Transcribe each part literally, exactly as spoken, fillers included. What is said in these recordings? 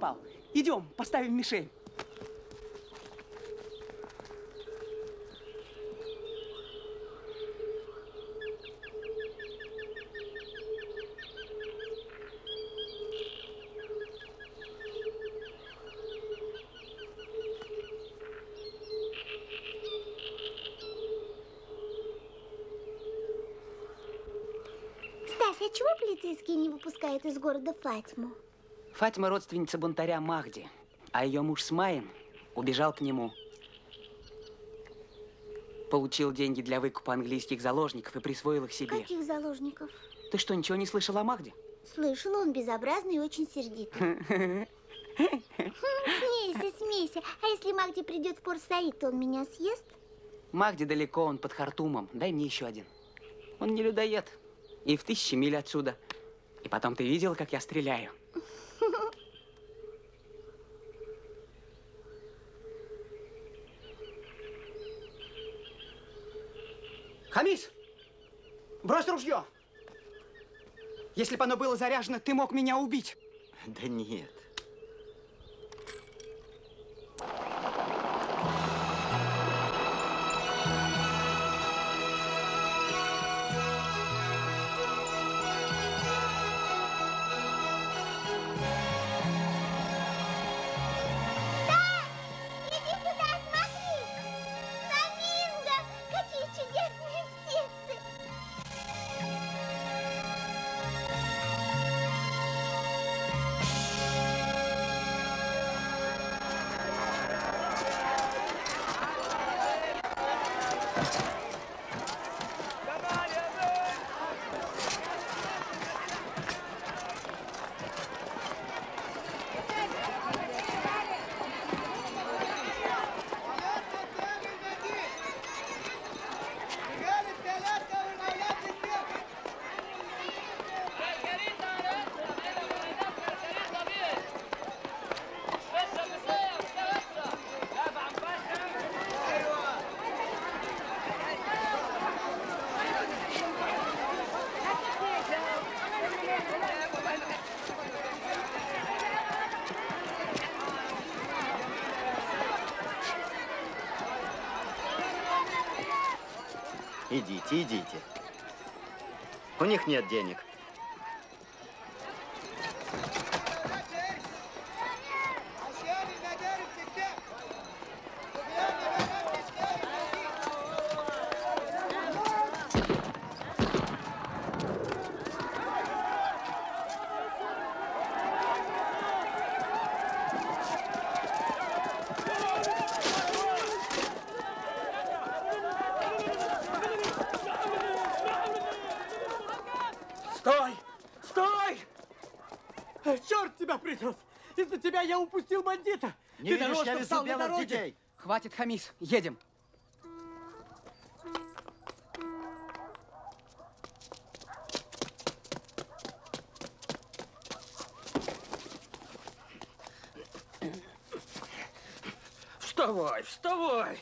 попал. Идем, поставим мишень. Полицейские не выпускают из города Фатьму. Фатьма родственница бунтаря Махди, а ее муж Смайн убежал к нему. Получил деньги для выкупа английских заложников и присвоил их себе. Каких заложников? Ты что, ничего не слышала о Махди? Слышала, он безобразный и очень сердитый. Смейся, смейся. А если Махди придет в Порт-Саид, то он меня съест? Махди далеко, он под Хартумом. Дай мне еще один. Он не людоед. И в тысячи миль отсюда. И потом ты видела, как я стреляю. Хамис, брось ружье. Если бы оно было заряжено, ты мог меня убить. Да нет. Идите, идите. У них нет денег. Я упустил бандита! Не видишь, я везу белых детей! Хватит, Хамис, едем! Вставай, вставай!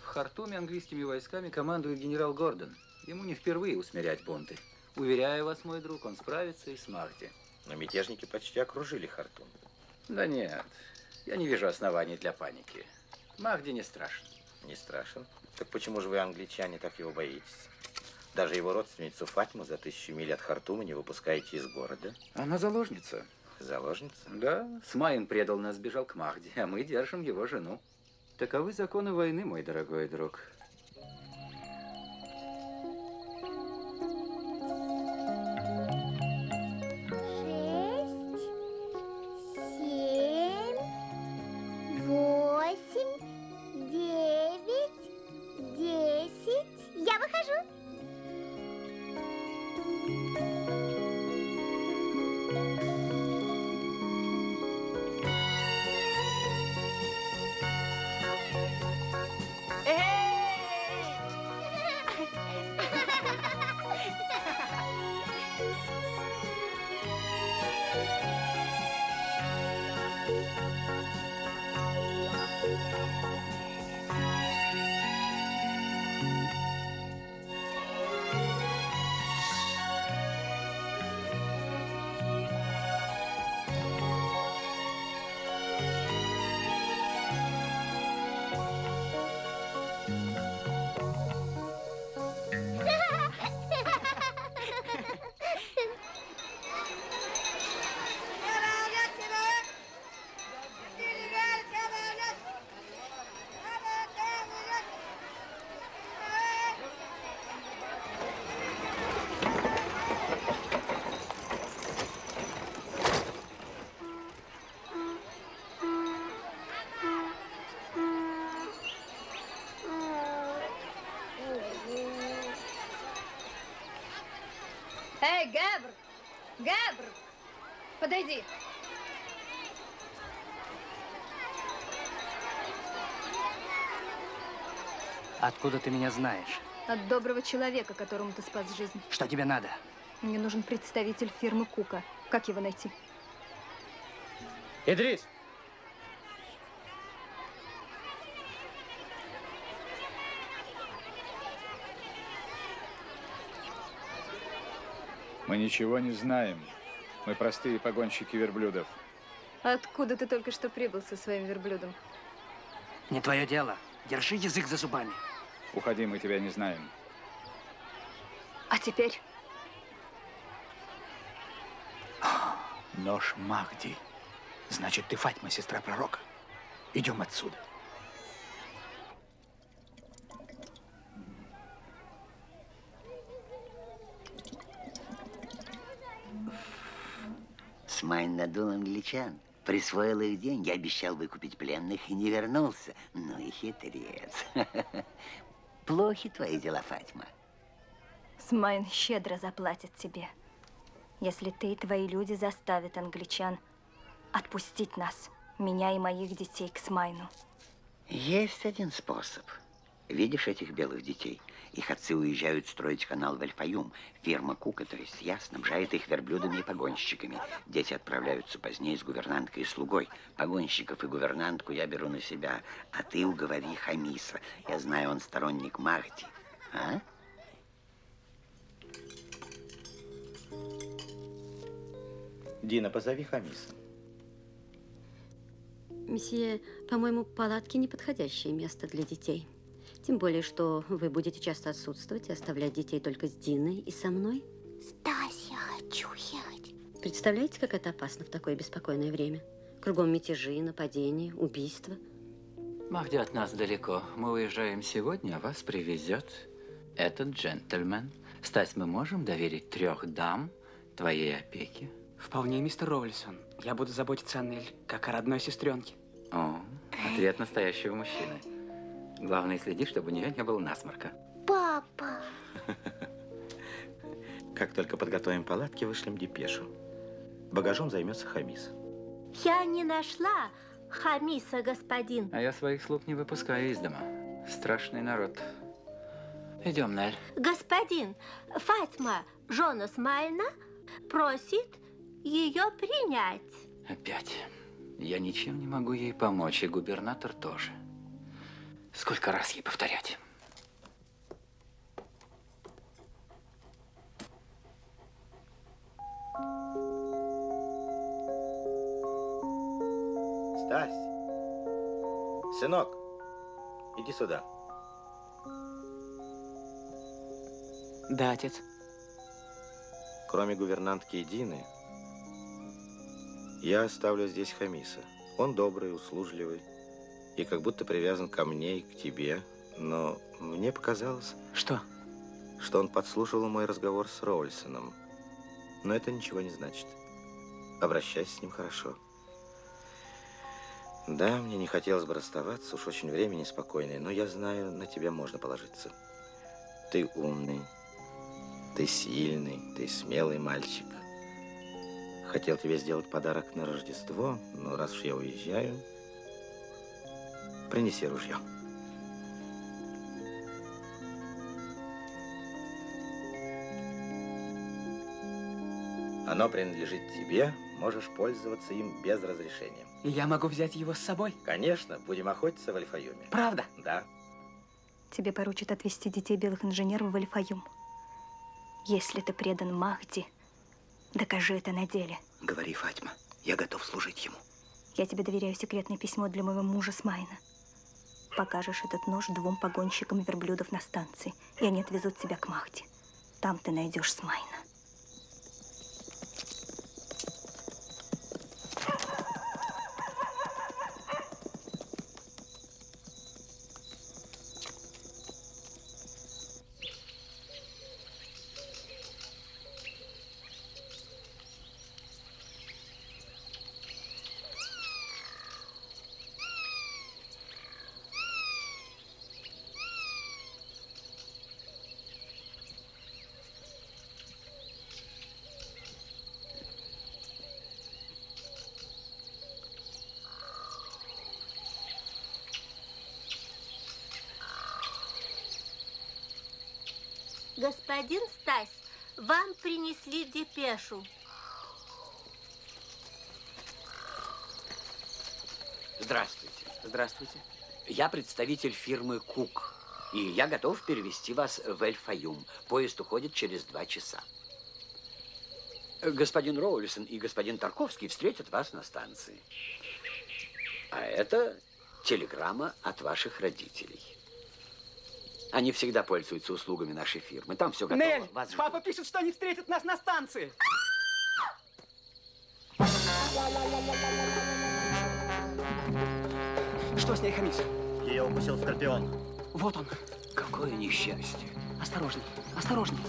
В Хартуме английскими войсками командует генерал Гордон. Ему не впервые усмирять бунты. Уверяю вас, мой друг, он справится и с Махди. Но мятежники почти окружили Хартум. Да нет, я не вижу оснований для паники. Махди не страшен. Не страшен? Так почему же вы, англичане, так его боитесь? Даже его родственницу Фатьму за тысячу миль от Хартума не выпускаете из города. Она заложница. Заложница? Да. Смайн предал нас, бежал к Махди, а мы держим его жену. Таковы законы войны, мой дорогой друг. Габр! Габр! Подойди! Откуда ты меня знаешь? От доброго человека, которому ты спас жизнь. Что тебе надо? Мне нужен представитель фирмы Кука. Как его найти? Идрис! Мы ничего не знаем. Мы простые погонщики верблюдов. Откуда ты только что прибыл со своим верблюдом? Не твое дело. Держи язык за зубами. Уходи, мы тебя не знаем. А теперь? Нож Махди. Значит, ты Фатьма, сестра пророка. Идем отсюда. Смайн надул англичан, присвоил их деньги, обещал выкупить пленных и не вернулся. Ну и хитрец. Плохи твои дела, Фатьма. Смайн щедро заплатит тебе, если ты и твои люди заставят англичан отпустить нас, меня и моих детей к Смайну. Есть один способ. Видишь этих белых детей? Их отцы уезжают строить канал в Эль-Файюм. Фирма Кука, то есть я, снабжает их верблюдами и погонщиками. Дети отправляются позднее с гувернанткой и слугой. Погонщиков и гувернантку я беру на себя, а ты уговори Хамиса. Я знаю, он сторонник Махди. А? Дина, позови Хамиса. Месье, по-моему, палатки неподходящее место для детей. Тем более, что вы будете часто отсутствовать и оставлять детей только с Диной и со мной. Стась, я хочу ехать. Представляете, как это опасно в такое беспокойное время? Кругом мятежи, нападения, убийства. Махди от нас далеко. Мы уезжаем сегодня, а вас привезет этот джентльмен. Стась, мы можем доверить трех дам твоей опеке? Вполне, мистер Роульсон. Я буду заботиться о Нэль, как о родной сестренке. О, ответ настоящего мужчины. Главное, следи, чтобы у нее не было насморка. Папа! Как только подготовим палатки, вышлем депешу. Багажом займется Хамис. Я не нашла Хамиса, господин. А я своих слуг не выпускаю из дома. Страшный народ. Идем, Нэль. Господин, Фатьма, жена Смайна, просит ее принять. Опять. Я ничем не могу ей помочь, и губернатор тоже. Сколько раз ей повторять? Стась! Сынок, иди сюда. Да, отец. Кроме гувернантки Дины, я оставлю здесь Хамиса. Он добрый, услужливый и как будто привязан ко мне и к тебе. Но мне показалось... Что? Что он подслушал мой разговор с Роульсоном. Но это ничего не значит. Обращайся с ним хорошо. Да, мне не хотелось бы расставаться, уж очень время неспокойное, но я знаю, на тебя можно положиться. Ты умный, ты сильный, ты смелый мальчик. Хотел тебе сделать подарок на Рождество, но раз уж я уезжаю, принеси ружье. Оно принадлежит тебе, можешь пользоваться им без разрешения. И я могу взять его с собой? Конечно, будем охотиться в Эль-Файюме. Правда? Да. Тебе поручат отвезти детей белых инженеров в Эль-Файюм. Если ты предан Махди, докажи это на деле. Говори, Фатьма, я готов служить ему. Я тебе доверяю секретное письмо для моего мужа Смайна. Покажешь этот нож двум погонщикам верблюдов на станции, и они отвезут тебя к Махди. Там ты найдешь Смайна. Господин Стась, вам принесли депешу. Здравствуйте. Здравствуйте. Я представитель фирмы Кук, и я готов перевести вас в Эль-Файюм. Поезд уходит через два часа. Господин Роульсон и господин Тарковский встретят вас на станции. А это телеграмма от ваших родителей. Они всегда пользуются услугами нашей фирмы. Там все готово. Нэль, вас папа пишет, что они встретят нас на станции. Что с ней, Хамис? Ее укусил скорпион. Вот он. Какое несчастье. Осторожней, осторожней.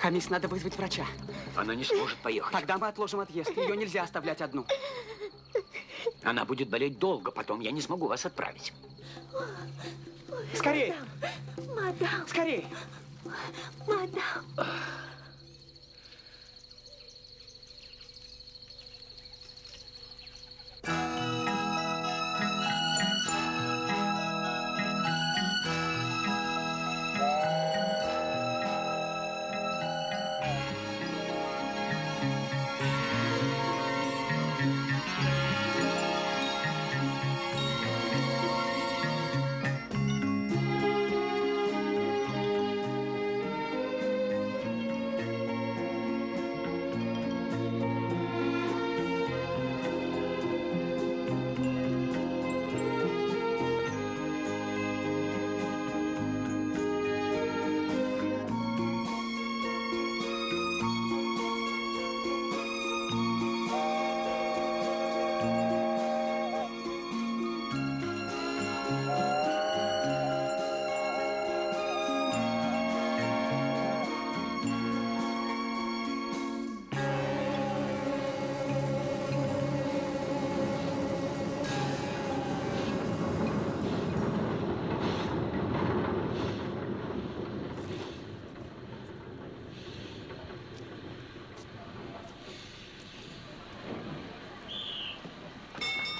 Хамис, надо вызвать врача. Она не сможет поехать. Тогда мы отложим отъезд. Ее нельзя оставлять одну. Она будет болеть долго, потом я не смогу вас отправить. Скорей! Мадам, мадам! Скорей! Мадам!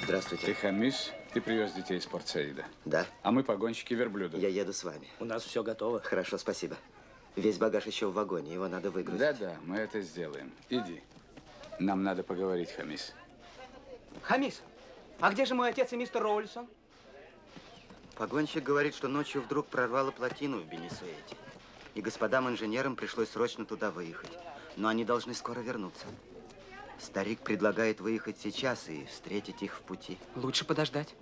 Здравствуйте. Ты Хамис, ты привез детей из Порт-Саида. Да. А мы погонщики верблюдов. Я еду с вами. У нас все готово. Хорошо, спасибо. Весь багаж еще в вагоне, его надо выгрузить. Да-да, мы это сделаем. Иди. Нам надо поговорить, Хамис. Хамис, а где же мой отец и мистер Роульсон? Погонщик говорит, что ночью вдруг прорвало плотину в Бени-Суэйфе. И господам инженерам пришлось срочно туда выехать. Но они должны скоро вернуться. Старик предлагает выехать сейчас и встретить их в пути. Лучше подождать.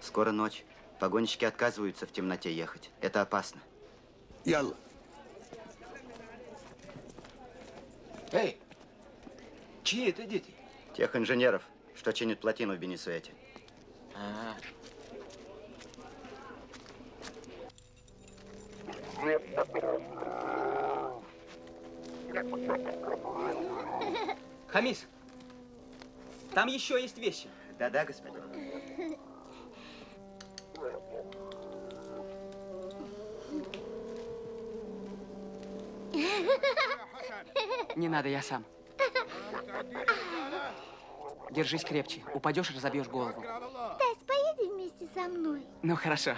Скоро ночь. Погонщики отказываются в темноте ехать. Это опасно. Ялла. Эй, чьи это дети? Тех инженеров, что чинят плотину в Бени-Суэйфе. А-а-а. Хамис, там еще есть вещи. Да-да, господин. Не надо, я сам. Держись крепче. Упадешь и разобьешь голову. Стась, поедем вместе со мной. Ну, хорошо.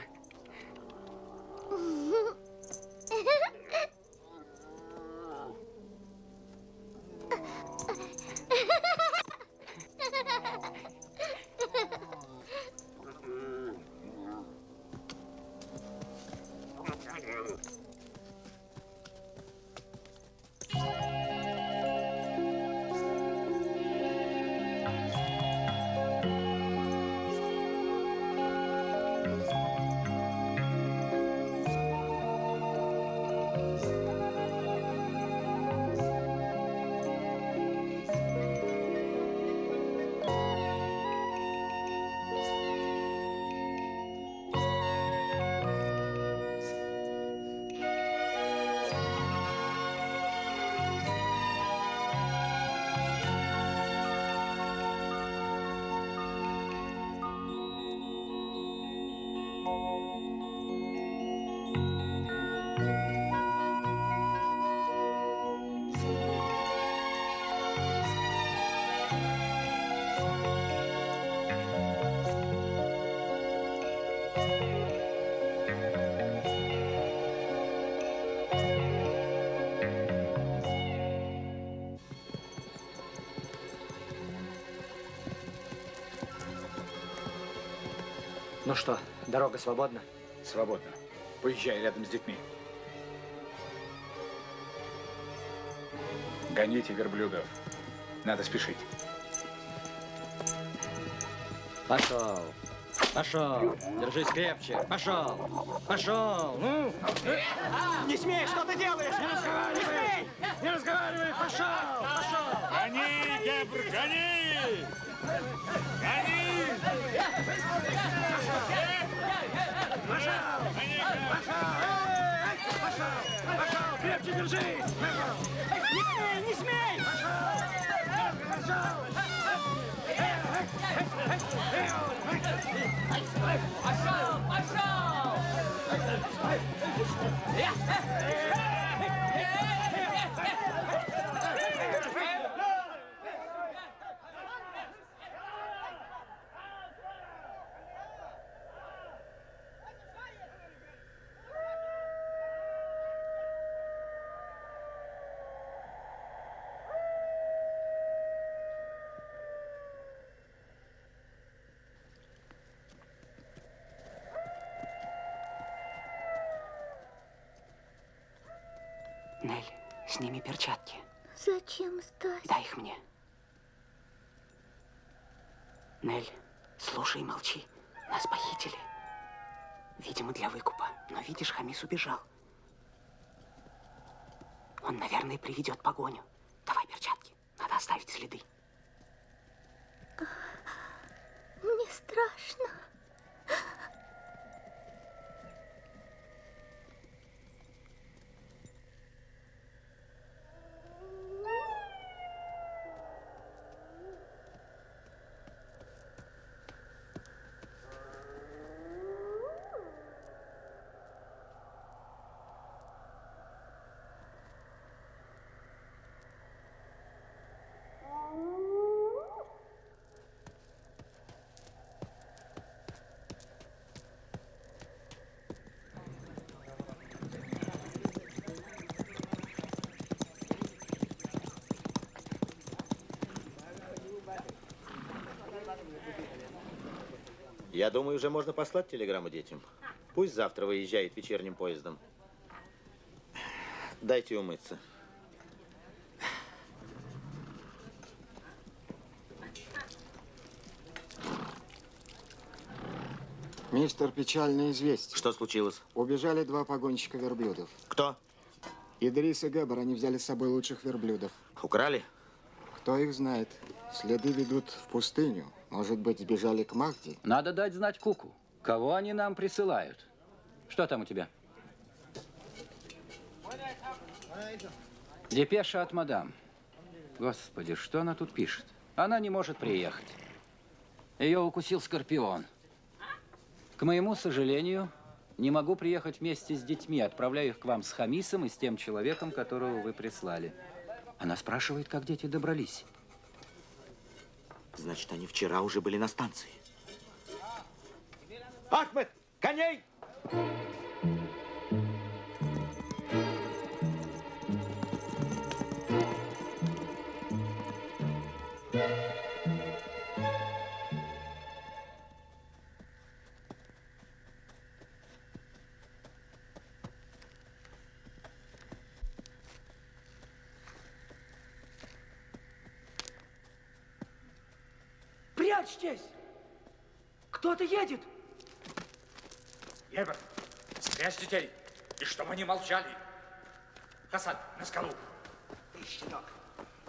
Ну что, дорога свободна? Свободна. Поезжай рядом с детьми. Гоните верблюдов. Надо спешить. Пошел. Пошел. Держись крепче. Пошел. Пошел. Ну. Не смей, что ты делаешь? Не разговаривай. Не смей. Не разговаривай. Пошел. Пошел. Гони, гебр, гони. Пошел! Крепче держись! Не смей! Не смей! Пошел! Пошел! Нэль, сними перчатки. Зачем, Стась? Дай их мне. Нэль, слушай и молчи. Нас похитили. Видимо, для выкупа. Но видишь, Хамис убежал. Он, наверное, приведет погоню. Давай перчатки. Надо оставить следы. Мне страшно. Я думаю, уже можно послать телеграмму детям. Пусть завтра выезжает вечерним поездом. Дайте умыться. Мистер, печальное известие. Что случилось? Убежали два погонщика верблюдов. Кто? Идрис и Габар. Они взяли с собой лучших верблюдов. Украли? Кто их знает. Следы ведут в пустыню. Может быть, сбежали к Махди? Надо дать знать Куку. Кого они нам присылают? Что там у тебя? Депеша от мадам. Господи, что она тут пишет? Она не может приехать. Ее укусил скорпион. К моему сожалению, не могу приехать вместе с детьми. Отправляю их к вам с Хамисом и с тем человеком, которого вы прислали. Она спрашивает, как дети добрались. Значит, они вчера уже были на станции. Ахмед, коней! Здесь. Кто-то едет. Ебер, спрячь детей, и чтобы они молчали. Хасан, на скалу. Ты, щенок,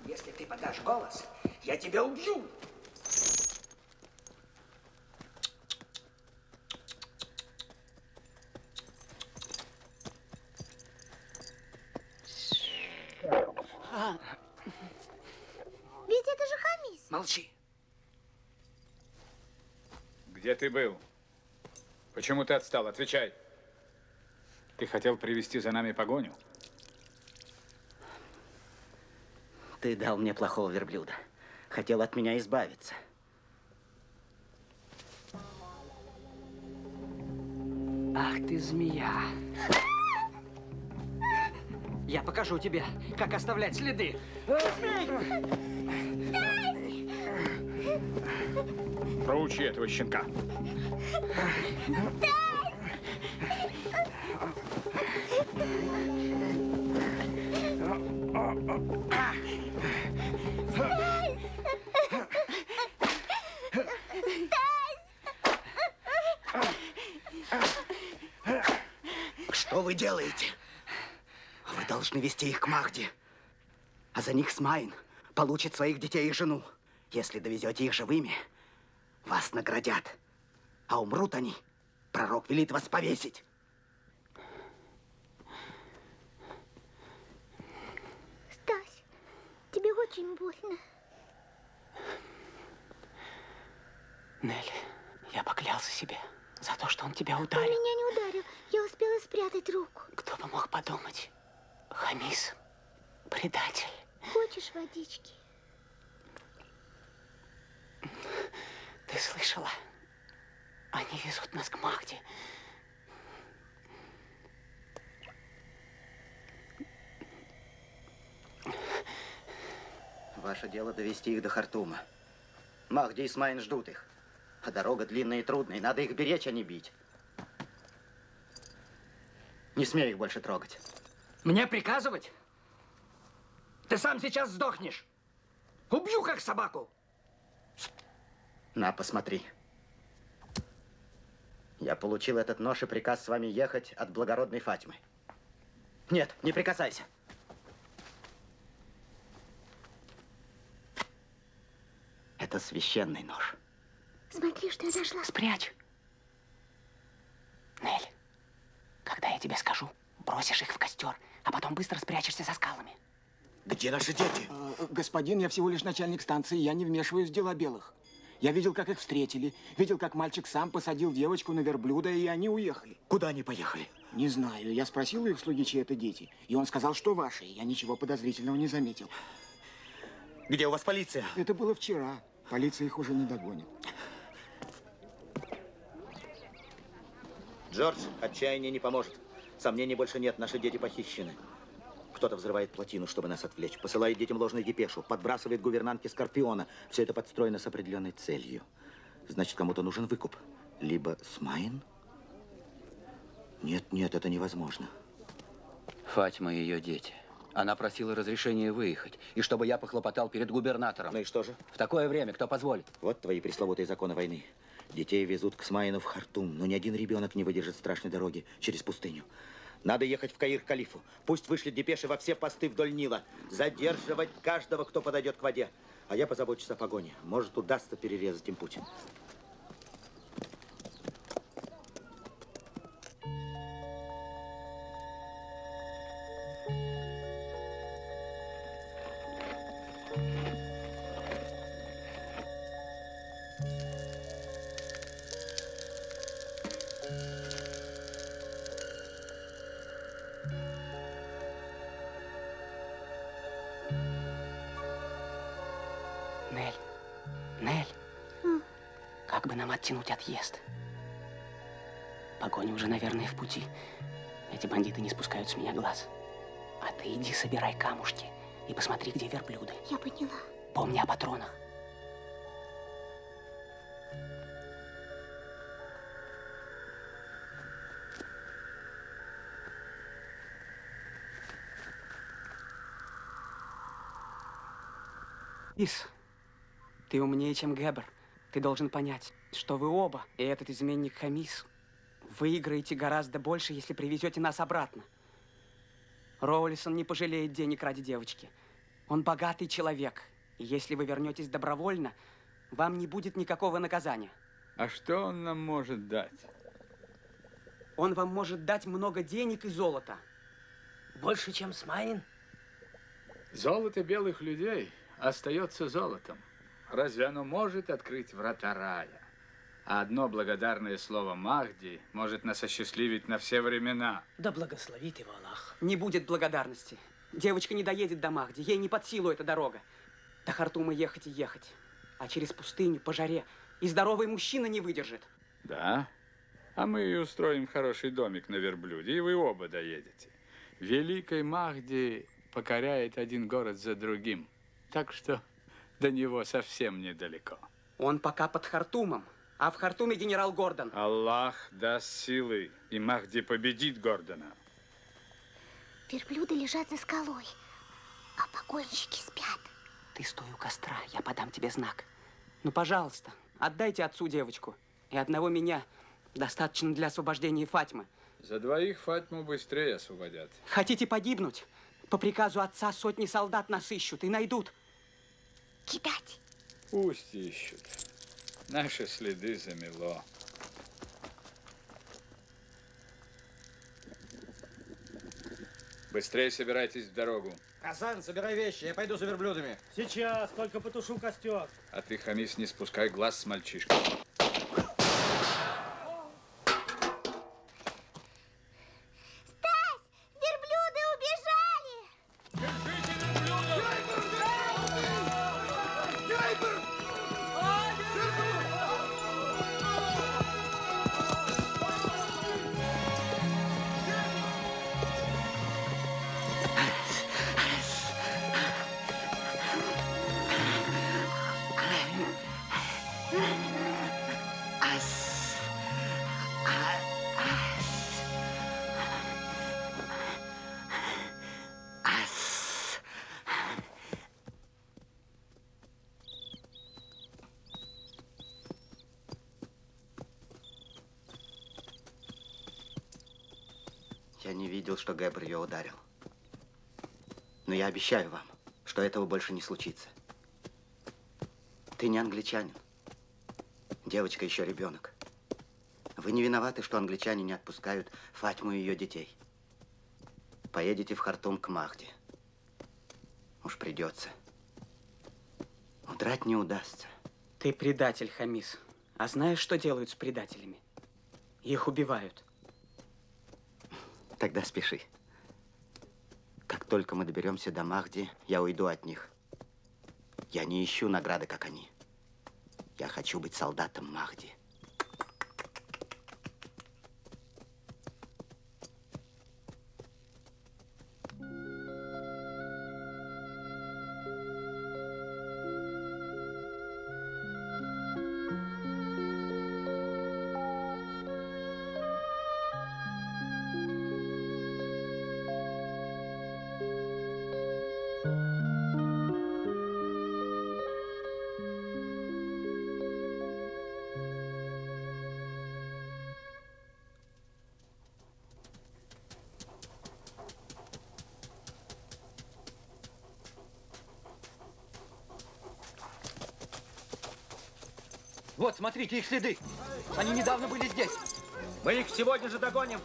если ты подашь голос, я тебя убью. А. Ведь это же Хамис. Молчи. Где ты был? Почему ты отстал? Отвечай. Ты хотел привести за нами погоню? Ты дал мне плохого верблюда. Хотел от меня избавиться. Ах ты, змея. Я покажу тебе, как оставлять следы. Проучи этого щенка. Что вы делаете? Вы должны вести их к Махди. А за них Смайн получит своих детей и жену. Если довезете их живыми, вас наградят. А умрут они, пророк велит вас повесить. Стась, тебе очень больно. Нэль, я поклялся себе за то, что он тебя ударил. Он меня не ударил. Я успела спрятать руку. Кто бы мог подумать? Хамис, предатель. Хочешь водички? Ты слышала? Они везут нас к Махди. Ваше дело довести их до Хартума. Махди и Смайн ждут их. А дорога длинная и трудная. Надо их беречь, а не бить. Не смей их больше трогать. Мне приказывать? Ты сам сейчас сдохнешь. Убью, как собаку. На, посмотри. Я получил этот нож и приказ с вами ехать от благородной Фатьмы. Нет, не прикасайся. Это священный нож. Смотри, что я нашла. Спрячь. Нэль, когда я тебе скажу, бросишь их в костер, а потом быстро спрячешься за скалами. Где наши дети? Господин, я всего лишь начальник станции, я не вмешиваюсь в дела белых. Я видел, как их встретили. Видел, как мальчик сам посадил девочку на верблюда, и они уехали. Куда они поехали? Не знаю. Я спросил у их слуги, чьи это дети. И он сказал, что ваши. Я ничего подозрительного не заметил. Где у вас полиция? Это было вчера. Полиция их уже не догонит. Джордж, отчаяние не поможет. Сомнений больше нет. Наши дети похищены. Кто-то взрывает плотину, чтобы нас отвлечь. Посылает детям ложную депешу. Подбрасывает гувернантке скорпиона. Все это подстроено с определенной целью. Значит, кому-то нужен выкуп. Либо Смайн? Нет, нет, это невозможно. Фатьма и ее дети. Она просила разрешения выехать. И чтобы я похлопотал перед губернатором. Ну и что же? В такое время кто позволит? Вот твои пресловутые законы войны. Детей везут к Смайну в Хартум, но ни один ребенок не выдержит страшной дороги через пустыню. Надо ехать в Каир к Калифу. Пусть вышлет депеши во все посты вдоль Нила. Задерживать каждого, кто подойдет к воде. А я позабочусь о погоне. Может, удастся перерезать им путь. Тянуть отъезд. Погоня уже, наверное, в пути. Эти бандиты не спускают с меня глаз. А ты иди собирай камушки и посмотри, где верблюды. Я поняла. Помни о патронах. Ис, ты умнее, чем Гебер. Ты должен понять, что вы оба, и этот изменник Хамис, выиграете гораздо больше, если привезете нас обратно. Роулсон не пожалеет денег ради девочки. Он богатый человек. И если вы вернетесь добровольно, вам не будет никакого наказания. А что он нам может дать? Он вам может дать много денег и золота. Больше, чем Смайн? Золото белых людей остается золотом. Разве оно может открыть врата рая? А одно благодарное слово Махди может нас осчастливить на все времена. Да благословит его Аллах. Не будет благодарности. Девочка не доедет до Махди. Ей не под силу эта дорога. До Хартума ехать и ехать. А через пустыню, по жаре. И здоровый мужчина не выдержит. Да? А мы и устроим хороший домик на верблюде, и вы оба доедете. Великой Махди покоряет один город за другим. Так что... До него совсем недалеко. Он пока под Хартумом, а в Хартуме генерал Гордон. Аллах даст силы, и Махди победит Гордона. Верблюды лежат за скалой, а погонщики спят. Ты стой у костра, я подам тебе знак. Ну, пожалуйста, отдайте отцу девочку. И одного меня достаточно для освобождения Фатьмы. За двоих Фатьму быстрее освободят. Хотите погибнуть? По приказу отца сотни солдат нас ищут и найдут. Кидать. Пусть ищут. Наши следы замело. Быстрее собирайтесь в дорогу. Хасан, собирай вещи, я пойду за верблюдами. Сейчас, только потушу костер. А ты, Хамис, не спускай глаз с мальчишкой. Что Гэбр ее ударил. Но я обещаю вам, что этого больше не случится. Ты не англичанин. Девочка еще ребенок. Вы не виноваты, что англичане не отпускают Фатьму и ее детей. Поедете в Хартум к Махди. Уж придется. Удрать не удастся. Ты предатель, Хамис. А знаешь, что делают с предателями? Их убивают. Тогда спеши. Как только мы доберемся до Махди, я уйду от них. Я не ищу награды, как они. Я хочу быть солдатом Махди. Вот, смотрите, их следы. Они недавно были здесь. Мы их сегодня же догоним.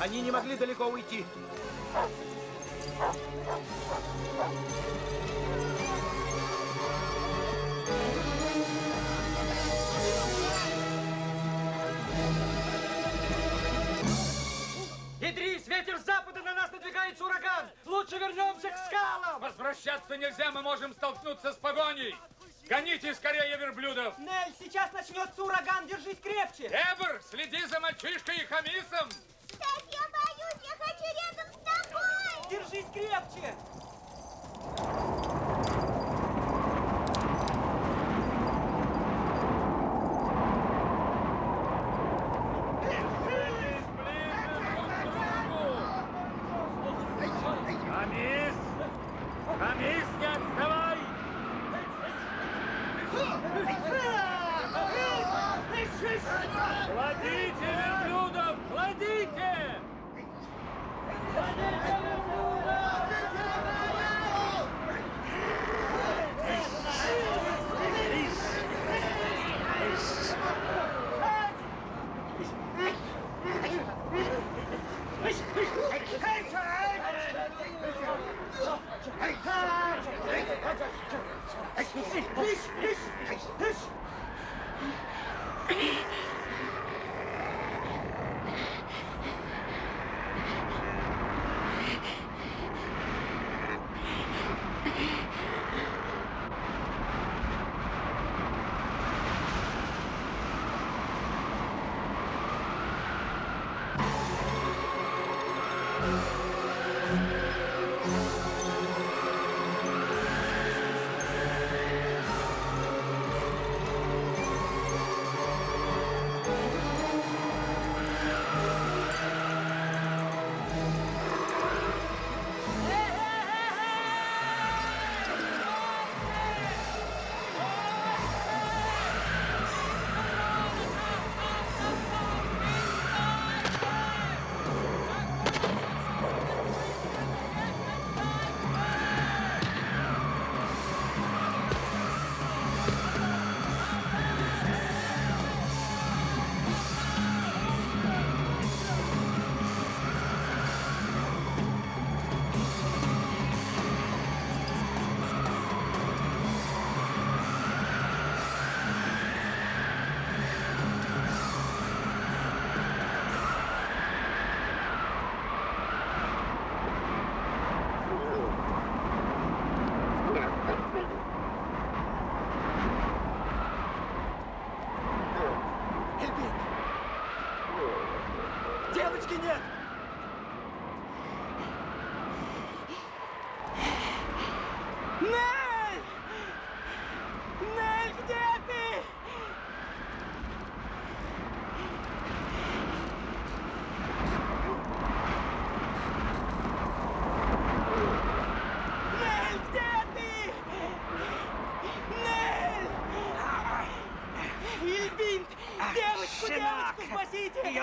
Они не могли далеко уйти. Идрис, ветер с запада, на нас надвигается ураган! Лучше вернемся к скалам! Возвращаться нельзя, мы можем столкнуться с погоней! Гоните скорее верблюдов! Нэль, сейчас начнется ураган, держись крепче! Эбр, следи за мальчишкой и хамисом! Стась, я боюсь, я хочу рядом с тобой! Держись крепче!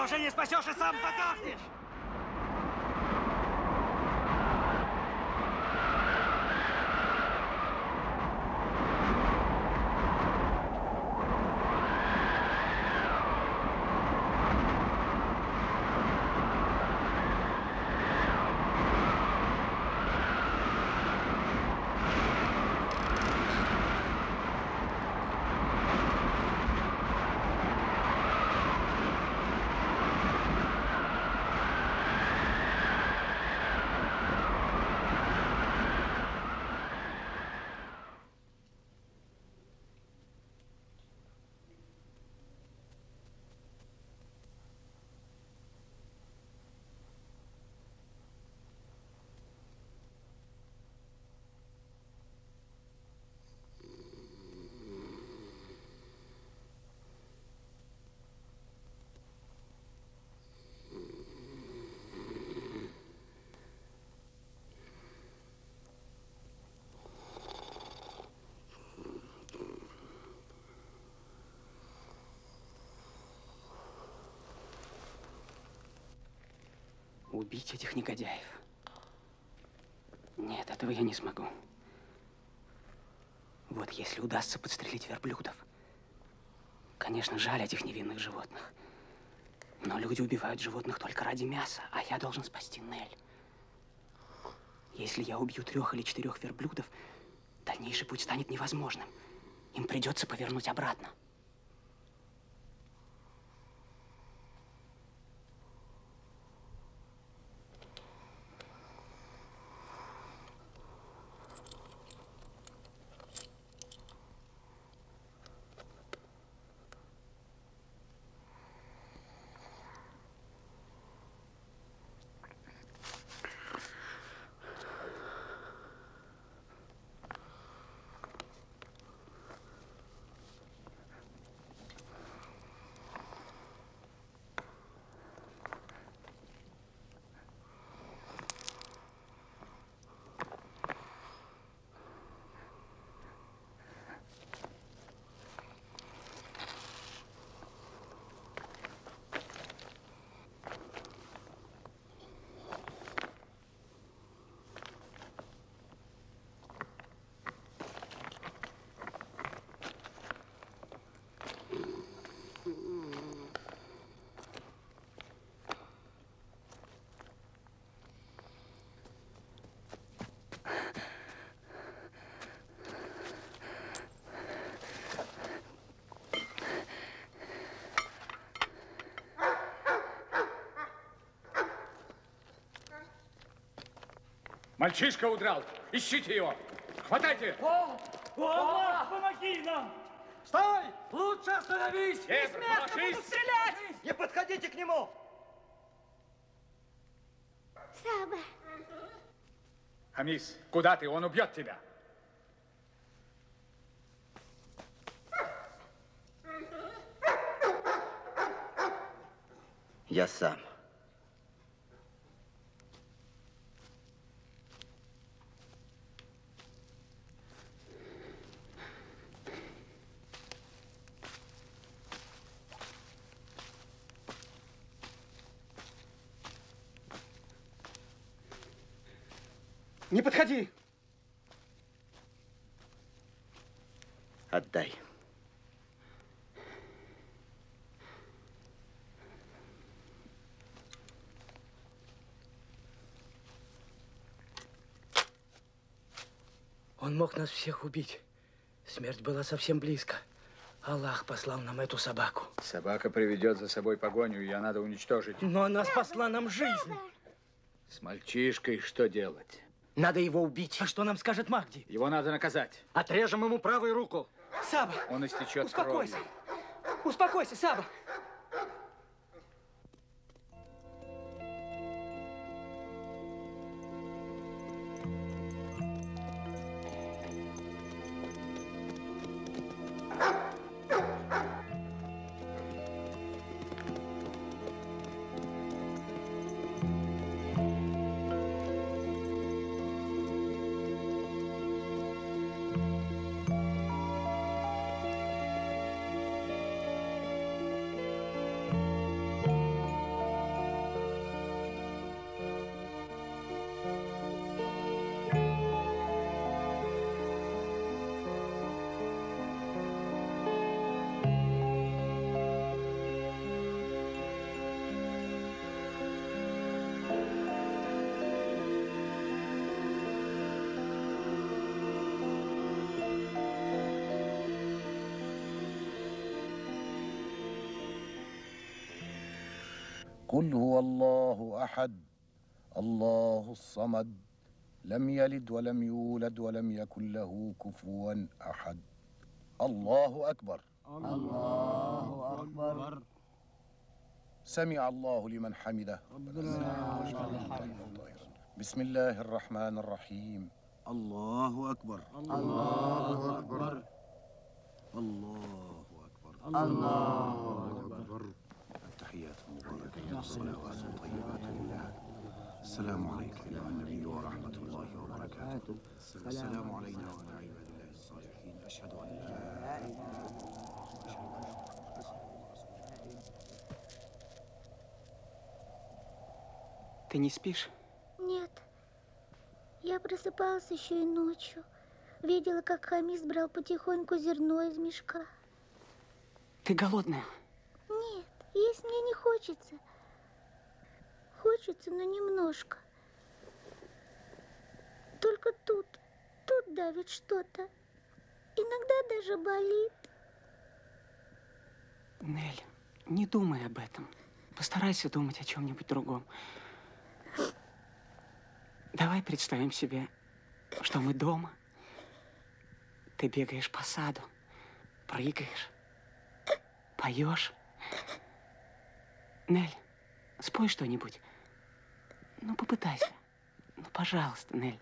Уже не спасешь и сам потахнешь! Убить этих негодяев. Нет, этого я не смогу. Вот если удастся подстрелить верблюдов, Конечно, жаль этих невинных животных. Но люди убивают животных только ради мяса, а я должен спасти Нэль. Если я убью трех или четырех верблюдов, дальнейший путь станет невозможным. Им придется повернуть обратно. Мальчишка удрал. Ищите его. Хватайте. О, о, помоги нам. Стой. Лучше остановись. Без места будут стрелять. Не подходите к нему. Саба. Хамис, куда ты? Он убьет тебя. Я сам. Не подходи! Отдай. Он мог нас всех убить. Смерть была совсем близко. Аллах послал нам эту собаку. Собака приведет за собой погоню, ее надо уничтожить. Но она спасла нам жизнь. С мальчишкой что делать? Надо его убить. А что нам скажет Махди? Его надо наказать. Отрежем ему правую руку. Саба! Он истечет кровью. Успокойся. Успокойся, Саба. قل هو الله أحد الله الصمد لم يلد ولم يولد ولم يكن له كفوا أحد الله أكبر الله أكبر سمع الله لمن حمده بسم الله الرحمن الرحيم الله أكبر الله أكبر الله أكبر الله أكبر التحيات المباركة والصلوات الطيبات لله السلام عليكم أيها النبي ورحمة الله وبركاته السلام علينا وعلى عباد الله الصالحين أشهد أن لا إله إلا الله Ты не спишь? Нет. Я просыпалась еще и ночью. Видела, как Хамис брал потихоньку зерно из мешка. Ты голодная? Нет, есть мне не хочется. Хочется, но немножко. Только тут, тут давит что-то. Иногда даже болит. Нэль, не думай об этом. Постарайся думать о чем-нибудь другом. Давай представим себе, что мы дома. Ты бегаешь по саду, прыгаешь, поешь. Нель, спой что-нибудь. Ну, попытайся. Ну, пожалуйста, Нель.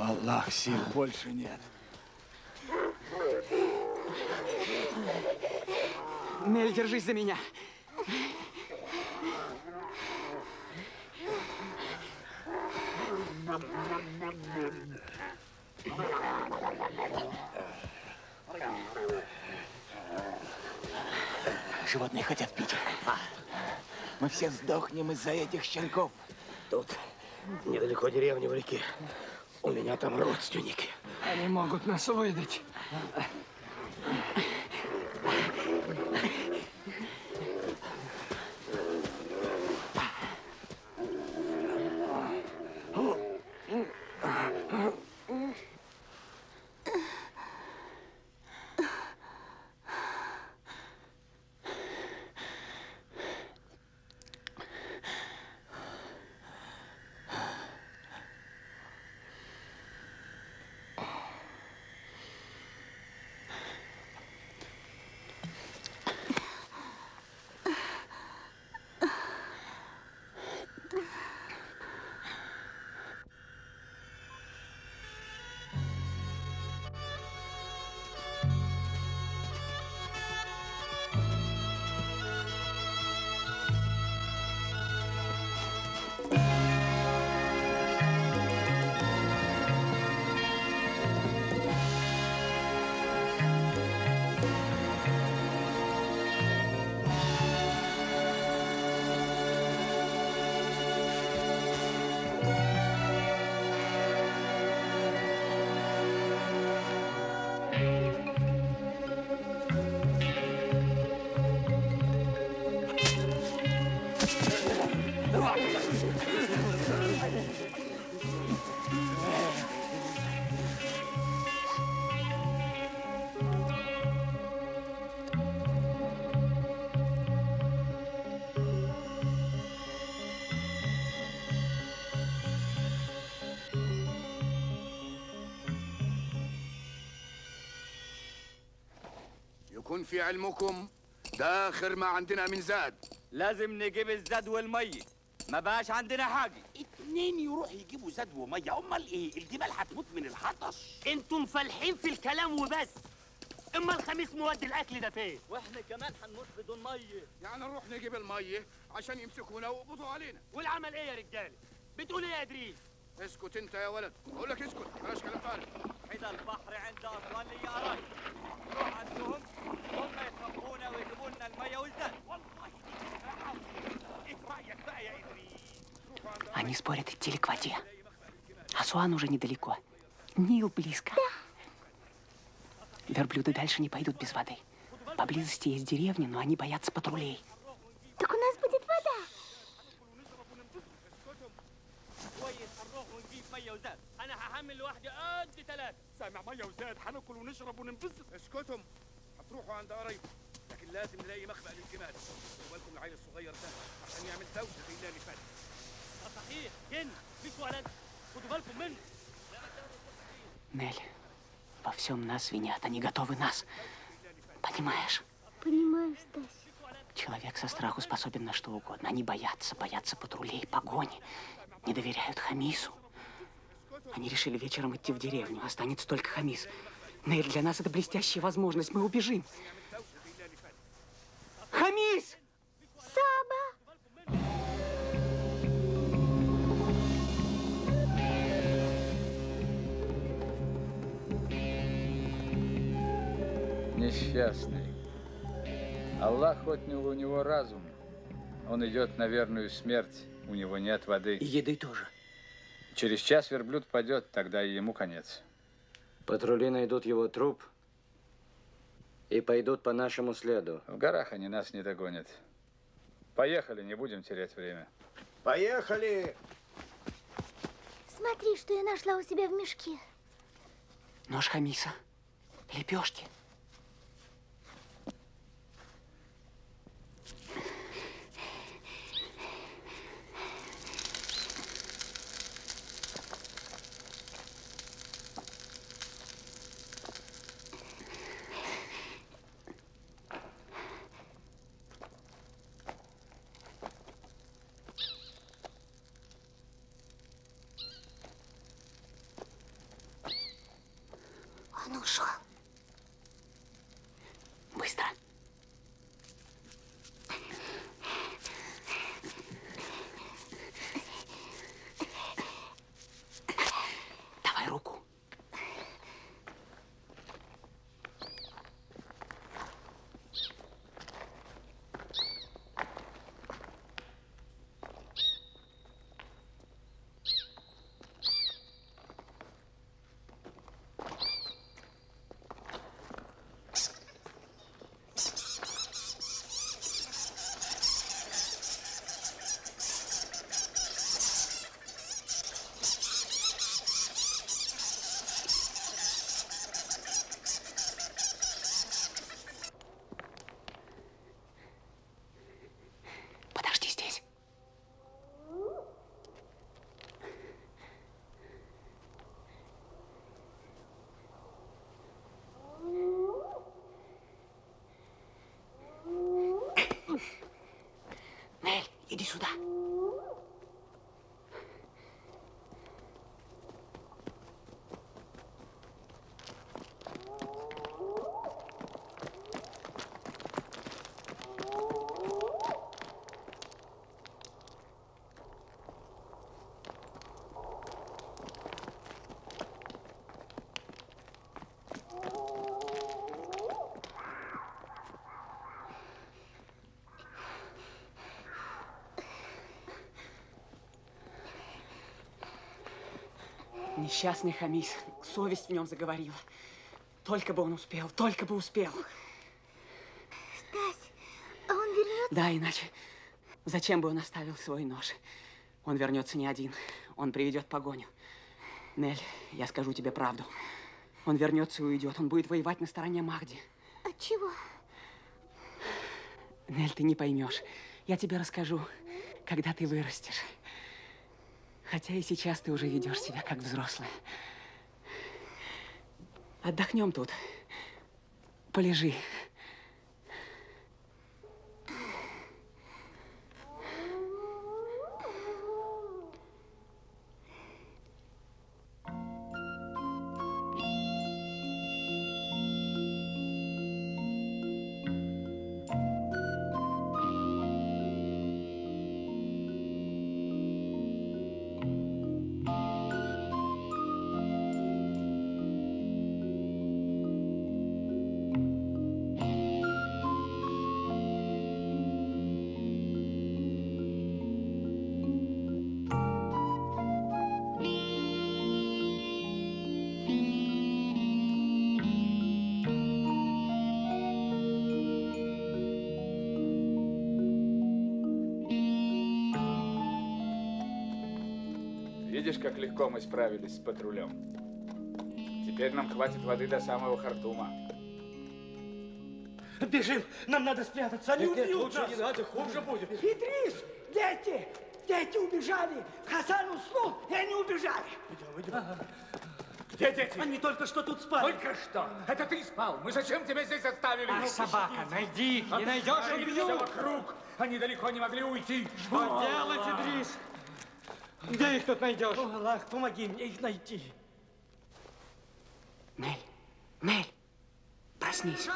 Аллах, сил больше нет. Нель, держись за меня. Животные хотят пить. Мы все сдохнем из-за этих щенков. Тут недалеко деревня в реке. У меня там родственники. Они могут нас выдать. يكن في علمكم ده آخر ما عندنا من زاد. لازم نجيب الزاد والمية، ما بقاش عندنا حاجة. اتنين يروح يجيبوا زاد ومية، أمال إيه؟ الجبال هتموت من العطش. أنتم مفلحين في الكلام وبس. أما الخميس مواد الأكل ده فين؟ وإحنا كمان هنموت بدون مية. يعني نروح نجيب المية عشان يمسكونا ويقبضوا علينا. والعمل إيه يا رجالة؟ بتقول إيه يا إدريس؟ اسكت أنت يا ولد، بقول لك اسكت، بلاش كلام فارغ. كده البحر عند أطفالي يا قرايب. نروح عندهم، هم يتربونا ويجيبوا لنا المية والزاد. والله إيه رأيك بقى يا إدريس؟ Они спорят, идти ли к воде. Асуан уже недалеко. Нил близко. Верблюды дальше не пойдут без воды. Поблизости есть деревни, но они боятся патрулей. Так у нас будет вода. Нэль. Во всем нас винят, они готовы нас. Понимаешь? Понимаю, Стась. Человек со страху способен на что угодно. Они боятся, боятся патрулей, погони. Не доверяют Хамису. Они решили вечером идти в деревню. Останется только Хамис. Нэль, для нас это блестящая возможность. Мы убежим. Хамис! Саба! Несчастный. Аллах отнял у него разум. Он идет на верную смерть. У него нет воды. И еды тоже. Через час верблюд падет, тогда и ему конец. Патрули найдут его труп и пойдут по нашему следу. В горах они нас не догонят. Поехали, не будем терять время. Поехали! Смотри, что я нашла у себя в мешке. Нож Хамиса. Лепешки. Иди сюда. Несчастный Хамис. Совесть в нем заговорила. Только бы он успел, только бы успел. Стась, а он вернется? Да, иначе. Зачем бы он оставил свой нож? Он вернется не один. Он приведет погоню. Нэль, я скажу тебе правду. Он вернется и уйдет. Он будет воевать на стороне Махди. От чего? Нэль, ты не поймешь. Я тебе расскажу, когда ты вырастешь. Хотя и сейчас ты уже ведешь себя как взрослая. Отдохнем тут. Полежи. Видишь, как легко мы справились с патрулем. Теперь нам хватит воды до самого Хартума. Бежим! Нам надо спрятаться! Они убьют нас! Лучше не надо, хуже будет! Идрис! Дети! Дети убежали! Хасан уснул, и они убежали! Идем, идем. Ага. Где дети? Они только что тут спали. Только что? Это ты спал. Мы зачем тебя здесь оставили? Ах, ну, собака, найди их. Не найдешь, убью. Все вокруг. Они далеко не могли уйти. Что делать, Идрис? Где их тут найдешь? О, Аллах, помоги мне их найти. Нэль, Нэль, проснись.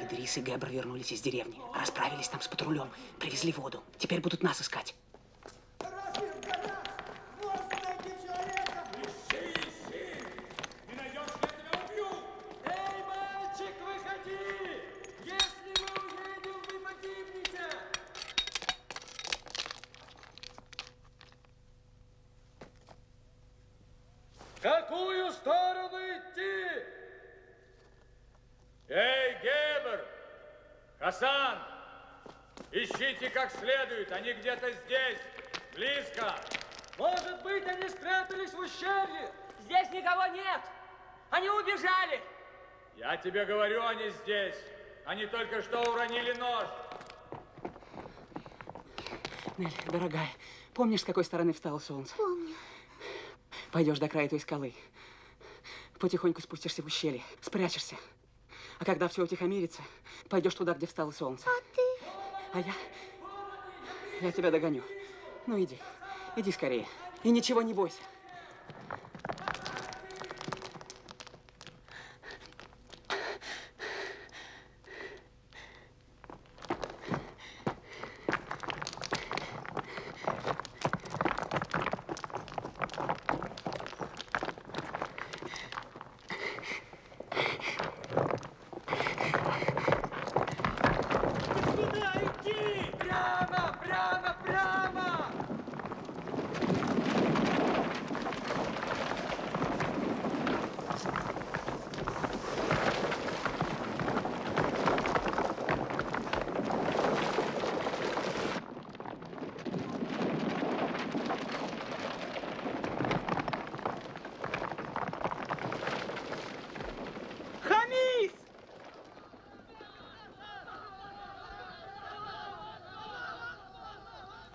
Идрис и Гебр вернулись из деревни. Расправились там с патрулем. Привезли воду. Теперь будут нас искать. В какую сторону идти? Эй, Гебер! Хасан! Ищите как следует, они где-то здесь, близко. Может быть, они спрятались в ущелье? Здесь никого нет! Они убежали! Я тебе говорю, они здесь. Они только что уронили нож. Нель, дорогая, помнишь, с какой стороны встало солнце? Помню. Пойдешь до края той скалы, потихоньку спустишься в ущелье, спрячешься. А когда все утихомирится, пойдешь туда, где встало солнце. А ты? А я? Я тебя догоню. Ну иди, иди скорее. И ничего не бойся.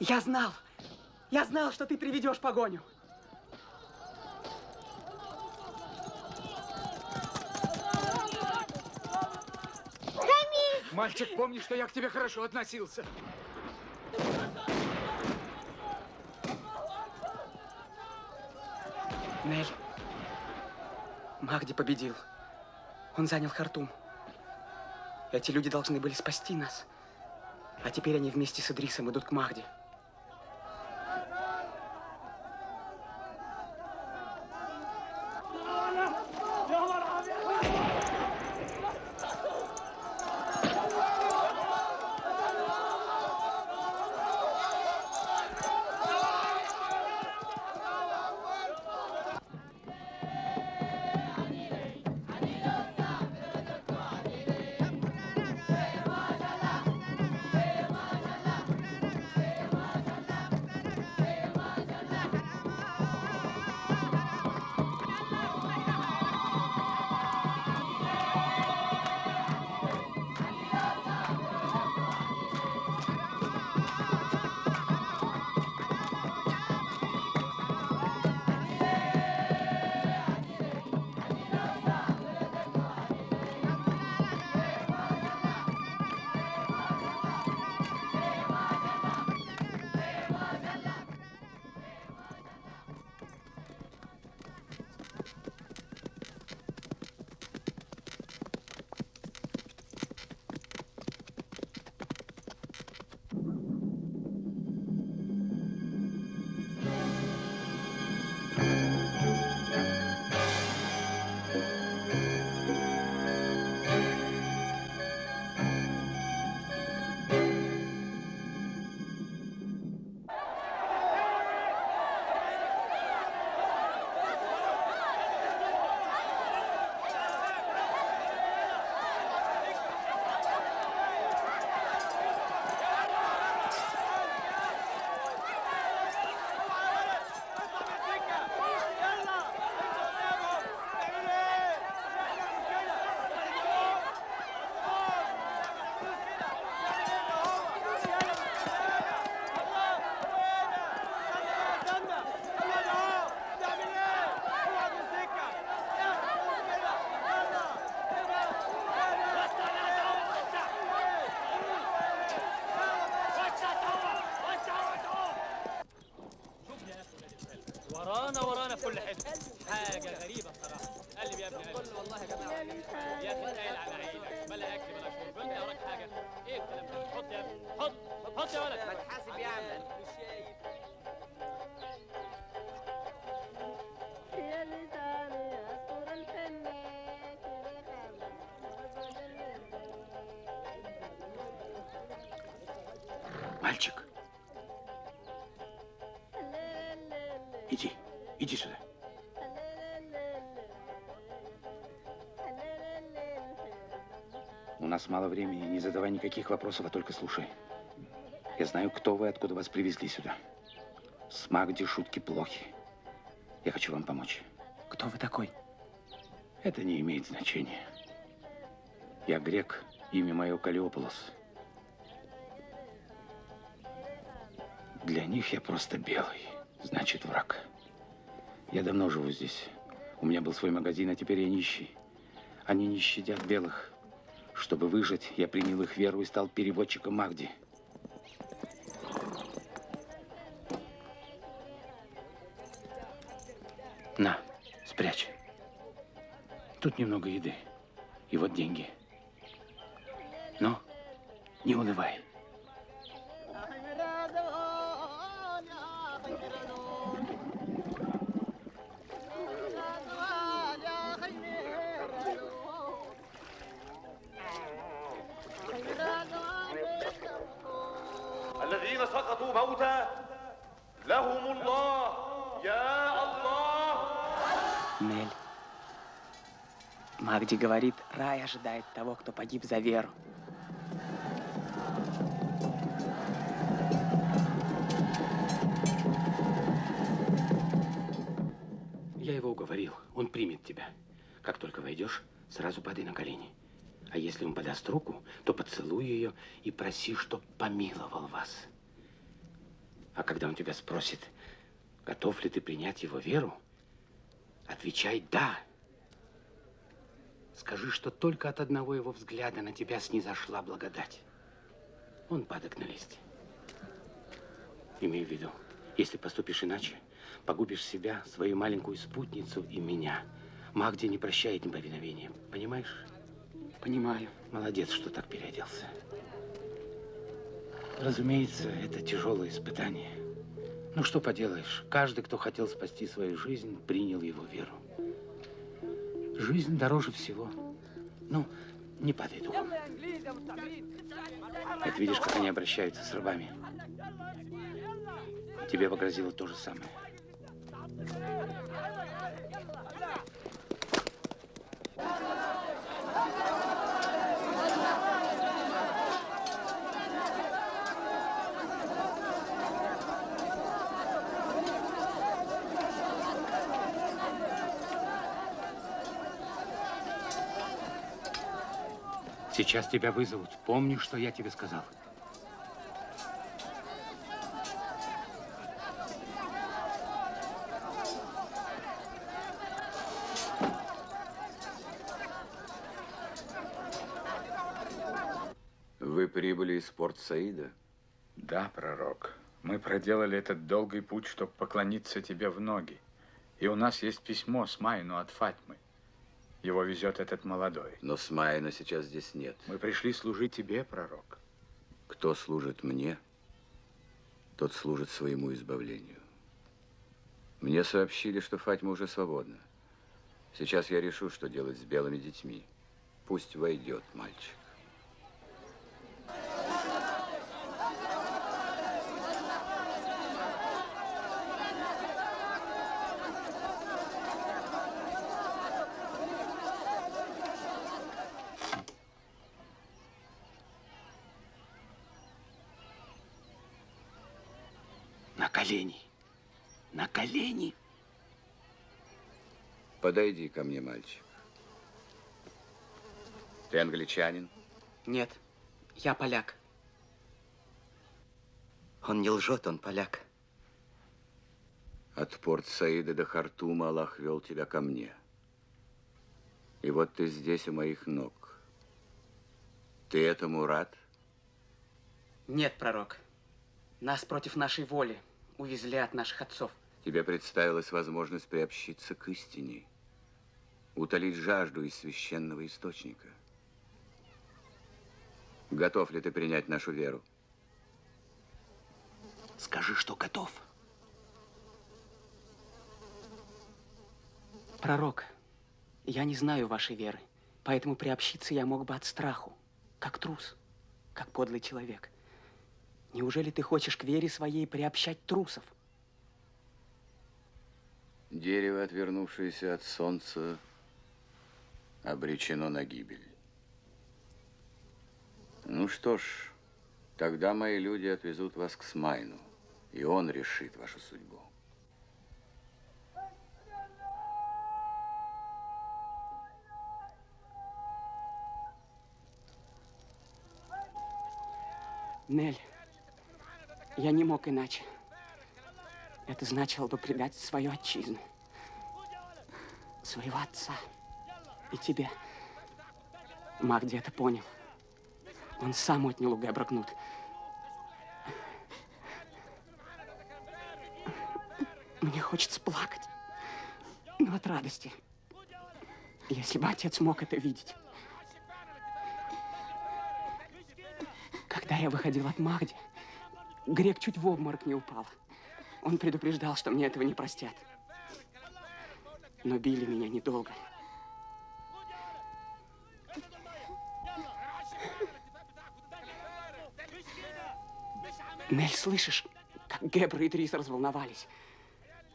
Я знал, я знал, что ты приведешь погоню. Хамис! Мальчик, помни, что я к тебе хорошо относился. Нэль, Махди победил. Он занял Хартум. Эти люди должны были спасти нас. А теперь они вместе с Идрисом идут к Махди. انا في كل حته حاجه غريبه بصراحه. قال لي يا ابني قال والله يا جماعه يا ابني قايل على عينك بلا اكل بلا شرب بلا وراك حاجه ايه الكلام ده. حط يا ابني حط حط يا ولد ما تحاسب يا عم مش شايف يا اللي تاني اسطوره الفني мальчик. Иди, иди сюда. У нас мало времени, не задавай никаких вопросов, а только слушай. Я знаю, кто вы, откуда вас привезли сюда. С Махди шутки плохи. Я хочу вам помочь. Кто вы такой? Это не имеет значения. Я грек, имя мое Калиополос. Для них я просто белый. Значит, враг. Я давно живу здесь. У меня был свой магазин, а теперь я нищий. Они не щадят белых. Чтобы выжить, я принял их веру и стал переводчиком Махди. На, спрячь. Тут немного еды. И вот деньги. Но не унывай. Нэль. Махди говорит, рай ожидает того, кто погиб за веру. Я его уговорил, он примет тебя. Как только войдешь, сразу падай на колени. А если он подаст руку, то поцелуй ее и проси, чтоб помиловал вас. А когда он тебя спросит, готов ли ты принять его веру, отвечай «да». Скажи, что только от одного его взгляда на тебя снизошла благодать. Он падок на листья. Имею в виду, если поступишь иначе, погубишь себя, свою маленькую спутницу и меня. Махди не прощает неповиновения. Понимаешь? Понимаю. Молодец, что так переоделся. Разумеется, это тяжелое испытание. Ну, что поделаешь, каждый, кто хотел спасти свою жизнь, принял его веру. Жизнь дороже всего. Ну, не падай духом. Вот видишь, как они обращаются с рабами. Тебе погрозило то же самое. Сейчас тебя вызовут. Помни, что я тебе сказал. Вы прибыли из Порт-Саида? Да, пророк. Мы проделали этот долгий путь, чтобы поклониться тебе в ноги. И у нас есть письмо Смайну от Фатьмы. Его везет этот молодой. Но Смайна сейчас здесь нет. Мы пришли служить тебе, пророк. Кто служит мне, тот служит своему избавлению. Мне сообщили, что Фатьма уже свободна. Сейчас я решу, что делать с белыми детьми. Пусть войдет мальчик. На колени. Подойди ко мне, мальчик. Ты англичанин? Нет, я поляк. Он не лжет, он поляк. От Порт-Саида до Хартума Аллах вел тебя ко мне. И вот ты здесь у моих ног. Ты этому рад? Нет, пророк. Нас против нашей воли увезли от наших отцов. Тебе представилась возможность приобщиться к истине, утолить жажду из священного источника. Готов ли ты принять нашу веру? Скажи, что готов. Пророк, я не знаю вашей веры, поэтому приобщиться я мог бы от страху, как трус, как подлый человек. Неужели ты хочешь к вере своей приобщать трусов? Дерево, отвернувшееся от солнца, обречено на гибель. Ну что ж, тогда мои люди отвезут вас к Смайну, и он решит вашу судьбу. Нэль, я не мог иначе. Это значило бы предать свою отчизну, своего отца и тебя. Махди это понял. Он сам отнял у Гэбра кнут. Мне хочется плакать, но от радости. Если бы отец мог это видеть. Когда я выходил от Махди, грек чуть в обморок не упал. Он предупреждал, что мне этого не простят. Но били меня недолго. Нэль, слышишь, как Гэбр и Трис разволновались?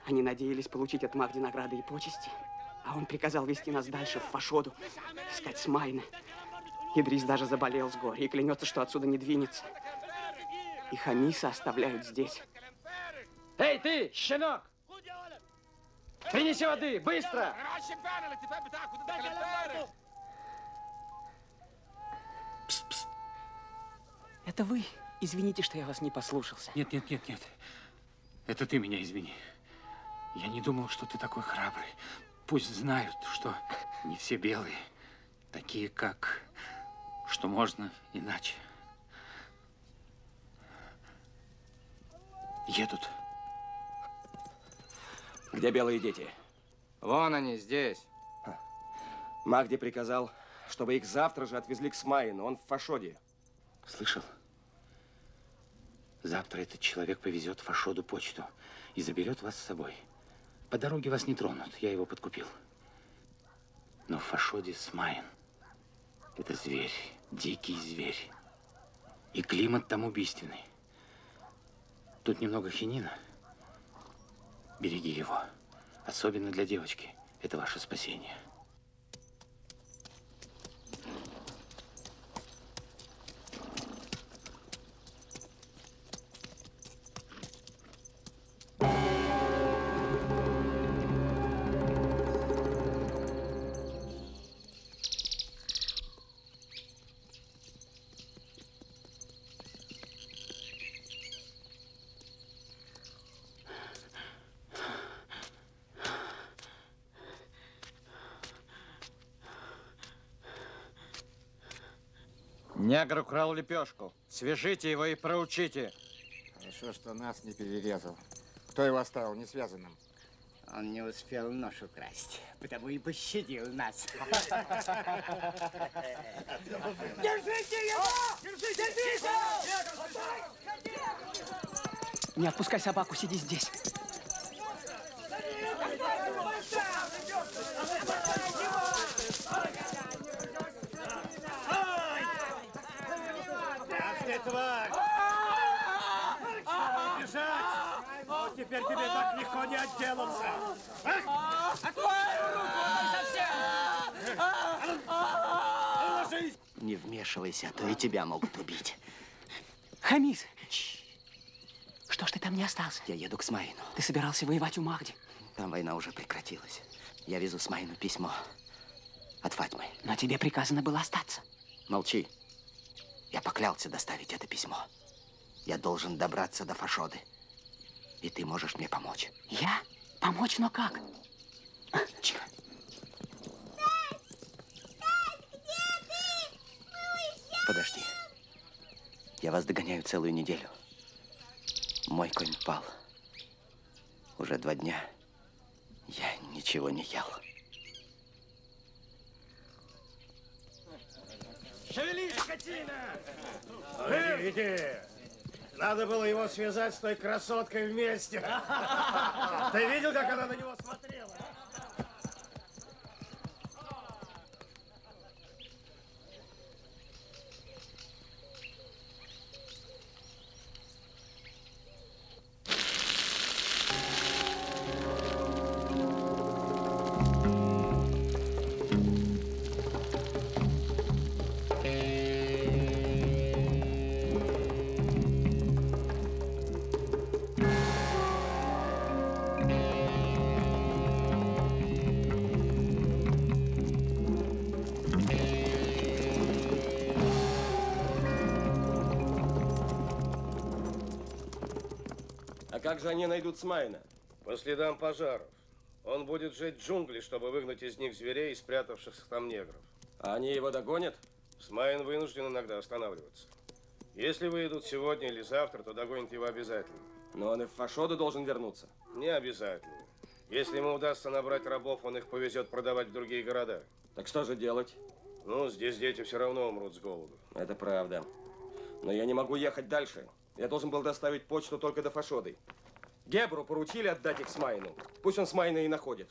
Они надеялись получить от Махди награды и почести, а он приказал вести нас дальше в Фашоду, искать Смайна. Идрис даже заболел с горя и клянется, что отсюда не двинется. И Хамиса оставляют здесь. Эй, ты, щенок! Принеси воды, быстро! Пс, пс. Это вы? Извините, что я вас не послушался. Нет, нет, нет, нет. Это ты меня извини. Я не думал, что ты такой храбрый. Пусть знают, что не все белые такие, как... что можно иначе. Едут. Где белые дети? Вон они, здесь. Махди приказал, чтобы их завтра же отвезли к Смайну, он в Фашоде. Слышал? Завтра этот человек повезет в Фашоду почту и заберет вас с собой. По дороге вас не тронут, я его подкупил. Но в Фашоде Смайн. Это зверь, дикий зверь. И климат там убийственный. Тут немного хинина. Береги его. Особенно для девочки. Это ваше спасение. Негр украл лепешку. Свяжите его и проучите. Хорошо, что нас не перерезал. Кто его оставил несвязанным? Он не успел нож украсть, потому и пощадил нас. Держите его! Держите! Держите! Не отпускай собаку, сиди здесь. Теперь тебе так легко не отделался. Не вмешивайся, а то и тебя могут убить. Хамис! Что ж ты там не остался? Я еду к Смайну. Ты собирался воевать у Махди? Там война уже прекратилась. Я везу Смайну письмо от Фатьмы. Но тебе приказано было остаться. Молчи. Я поклялся доставить это письмо. Я должен добраться до Фашоды. И ты можешь мне помочь. Я? Помочь, но как? Тихо. Стась! Стась, где ты? Мы уезжаем! Подожди. Я вас догоняю целую неделю. Мой конь пал. Уже два дня я ничего не ел. Шевелись, скотина! Иди, иди. Надо было его связать с той красоткой вместе. Ты видел, как она на него смотрела? Как же они найдут Смайна? По следам пожаров. Он будет жить в джунгли, чтобы выгнать из них зверей и спрятавшихся там негров. А они его догонят? Смайн вынужден иногда останавливаться. Если выйдут сегодня или завтра, то догонят его обязательно. Но он и в Фашоду должен вернуться? Не обязательно. Если ему удастся набрать рабов, он их повезет продавать в другие города. Так что же делать? Ну, здесь дети все равно умрут с голоду. Это правда. Но я не могу ехать дальше. Я должен был доставить почту только до Фашоды. Гебру поручили отдать их Смайну. Пусть он Смайна и находит.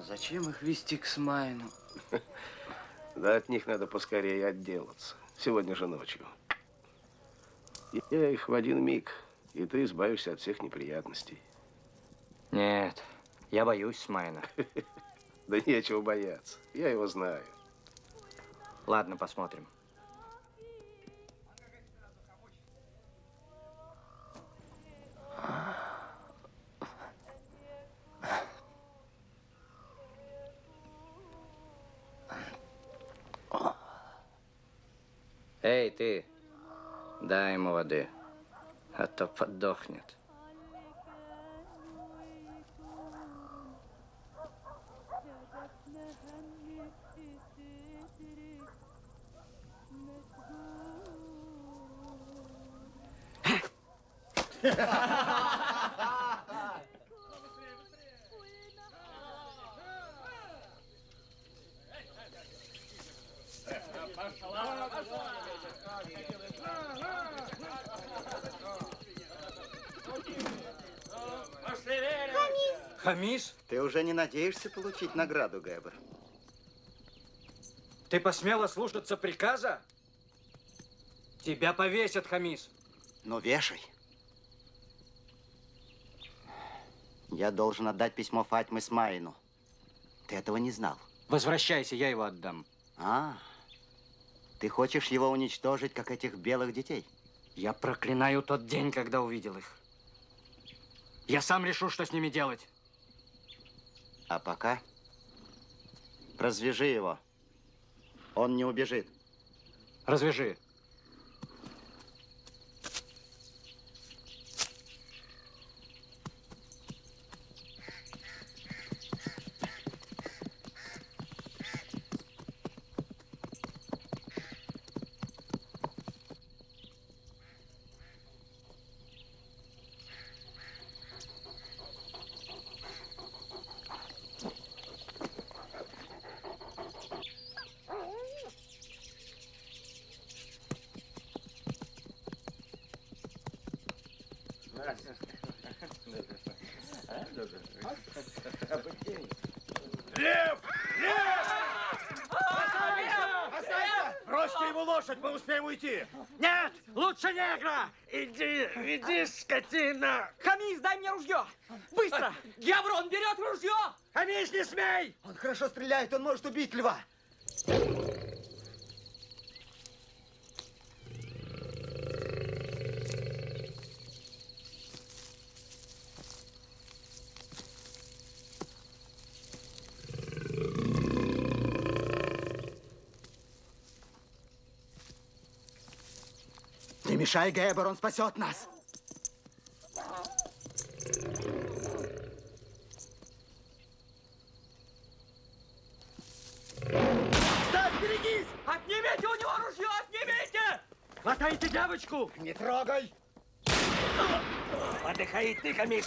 Зачем их везти к Смайну? Да от них надо поскорее отделаться. Сегодня же ночью. Я их в один миг, и ты избавишься от всех неприятностей. Нет, я боюсь Смайна. Да нечего бояться. Я его знаю. Ладно, посмотрим. Эй, ты, дай ему воды, а то подохнет. Хамиш? Ты уже не надеешься получить награду, Гебер. Ты посмела слушаться приказа? Тебя повесят, Хамиш. Ну, вешай. Я должен отдать письмо Фатьмы Смайну. Ты этого не знал. Возвращайся, я его отдам. А, ты хочешь его уничтожить, как этих белых детей? Я проклинаю тот день, когда увидел их. Я сам решу, что с ними делать. А пока развяжи его. Он не убежит. Развяжи. Иди, скотина! Хамис, дай мне ружье! Быстро! Гебр, он берет ружье! Хамис, не смей! Он хорошо стреляет, он может убить льва! мешай, Гэбер, он спасет нас. Стась, берегись! Отнимите у него ружье, отнимите! Хватайте девочку! Не трогай! Отдыхай и ты, хомик!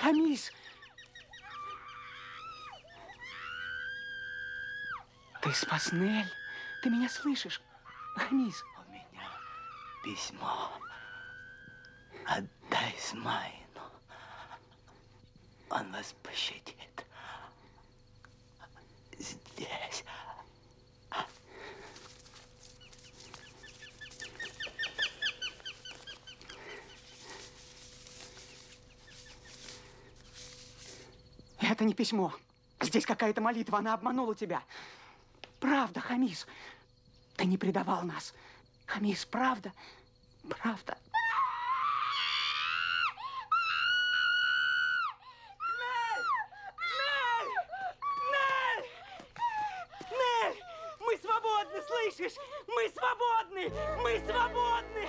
Хамис, ты спас Нэль, ты меня слышишь? Хамис, у меня письмо. Отдай Смайну. Он вас пощадит. Здесь. Это не письмо. Здесь какая-то молитва. Она обманула тебя. Правда, Хамис. Ты не предавал нас. Хамис, правда? Правда. Нэль! Нэль! Нэль! Нэль! Мы свободны, слышишь? Мы свободны! Мы свободны!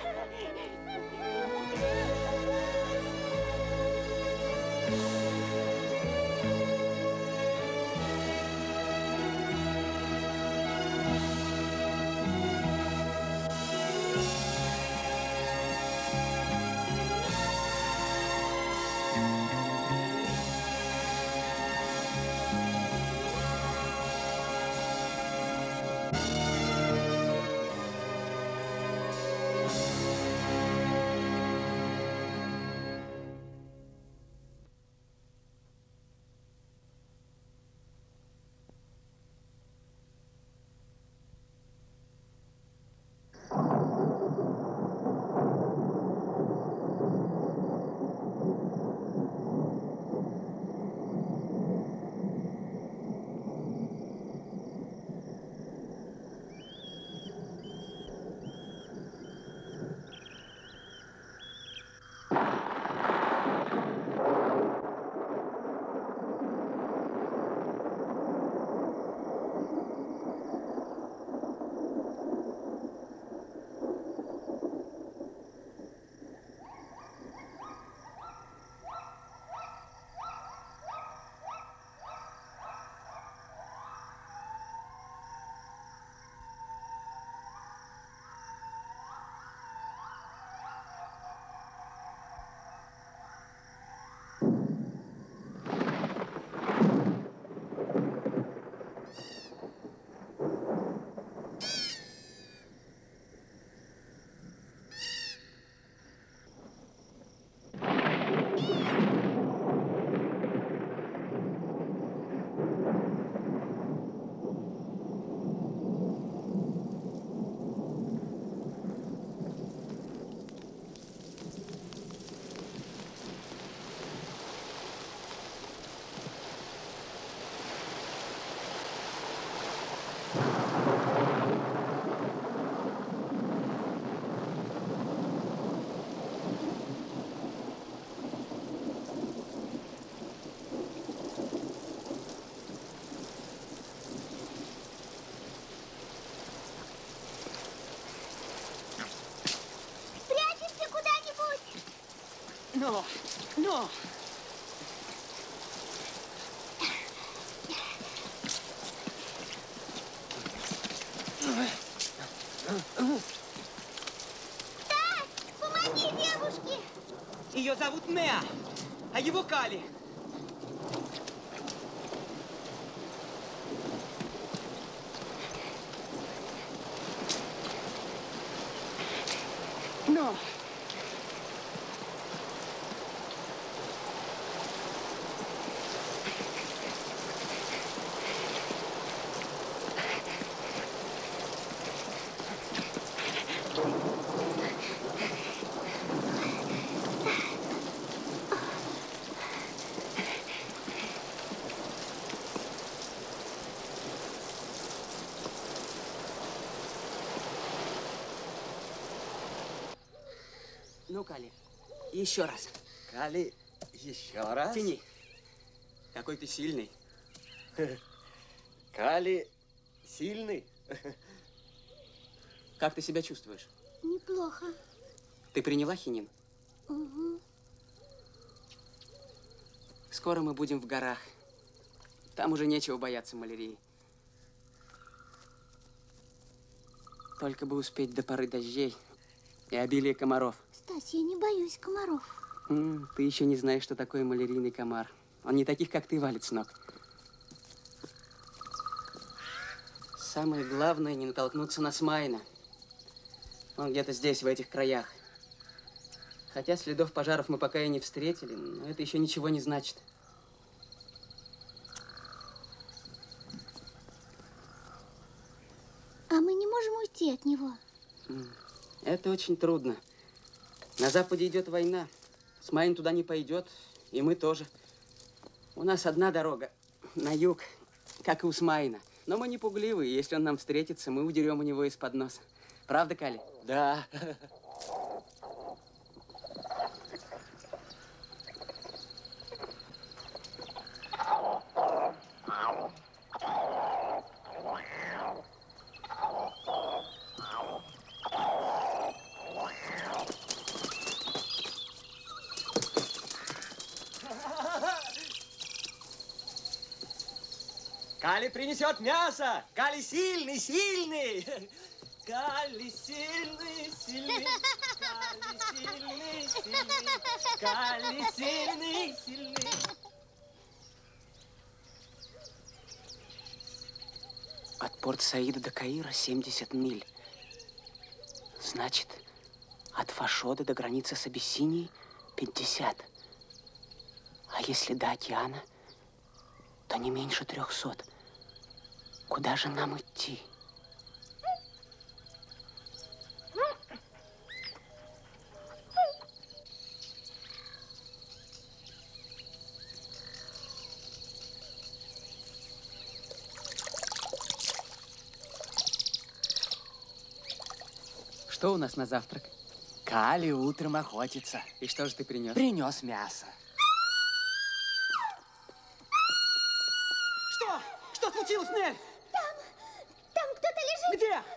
Но, но! Стась, помоги девушке! Ее зовут Неа, а его Кали. Но! Ну, Кали, еще раз. Кали, еще раз? Тяни. Какой ты сильный. Кали, сильный? Как ты себя чувствуешь? Неплохо. Ты приняла хинин? Угу. Скоро мы будем в горах. Там уже нечего бояться малярии. Только бы успеть до поры дождей и обилия комаров. Стась, я не боюсь комаров. М-м, ты еще не знаешь, что такое малярийный комар. Он не таких, как ты, валит с ног. Самое главное, не натолкнуться на Смайна. Он где-то здесь, в этих краях. Хотя следов пожаров мы пока и не встретили, но это еще ничего не значит. А мы не можем уйти от него? Это очень трудно. На Западе идет война. Смайн туда не пойдет, и мы тоже. У нас одна дорога на юг, как и у Смайна. Но мы не пугливы, и если он нам встретится, мы удерем у него из-под носа. Правда, Кали? Да. Кали принесет мясо! Кали сильный, сильный! Кали сильный, сильный! Кали сильный, сильный! Кали сильный, сильный! От Порт-Саида до Каира семьдесят миль. Значит, от Фашода до границы с Абиссинией пятьдесят. А если до океана, то не меньше трехсот. Куда же нам идти? Что у нас на завтрак? Кали утром охотится. И что же ты принес? Принес мясо. Что? Что случилось, Нэль? Там, там кто-то лежит. Где?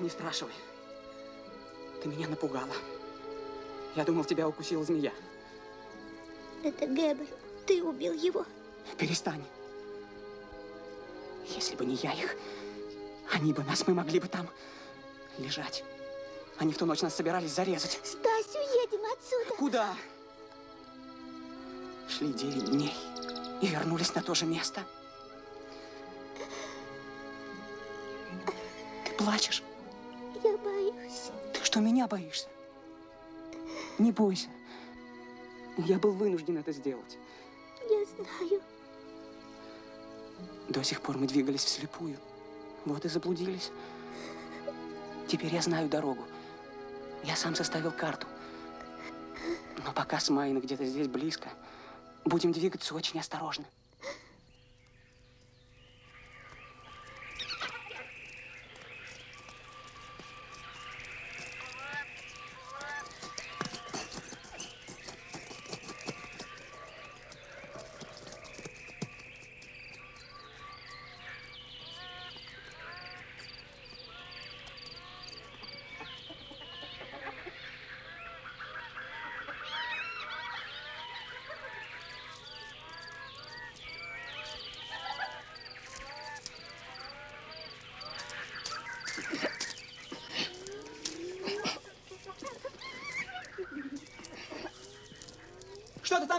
Не спрашивай. Ты меня напугала. Я думал, тебя укусила змея. Это Гебер. Ты убил его. Перестань. Если бы не я их, они бы нас, мы могли бы там лежать. Они в ту ночь нас собирались зарезать. Стась, уедем отсюда. Куда? Шли девять дней и вернулись на то же место. Ты плачешь? Я боюсь. Ты что, меня боишься? Не бойся. Я был вынужден это сделать. Я знаю. До сих пор мы двигались вслепую. Вот и заблудились. Теперь я знаю дорогу. Я сам составил карту. Но пока Смайн где-то здесь близко, будем двигаться очень осторожно.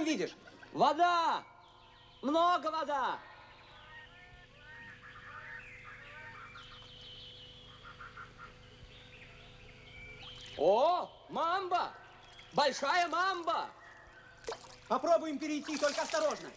Видишь? Вода! Много вода! О, мамба! Большая мамба! Попробуем перейти, только осторожно.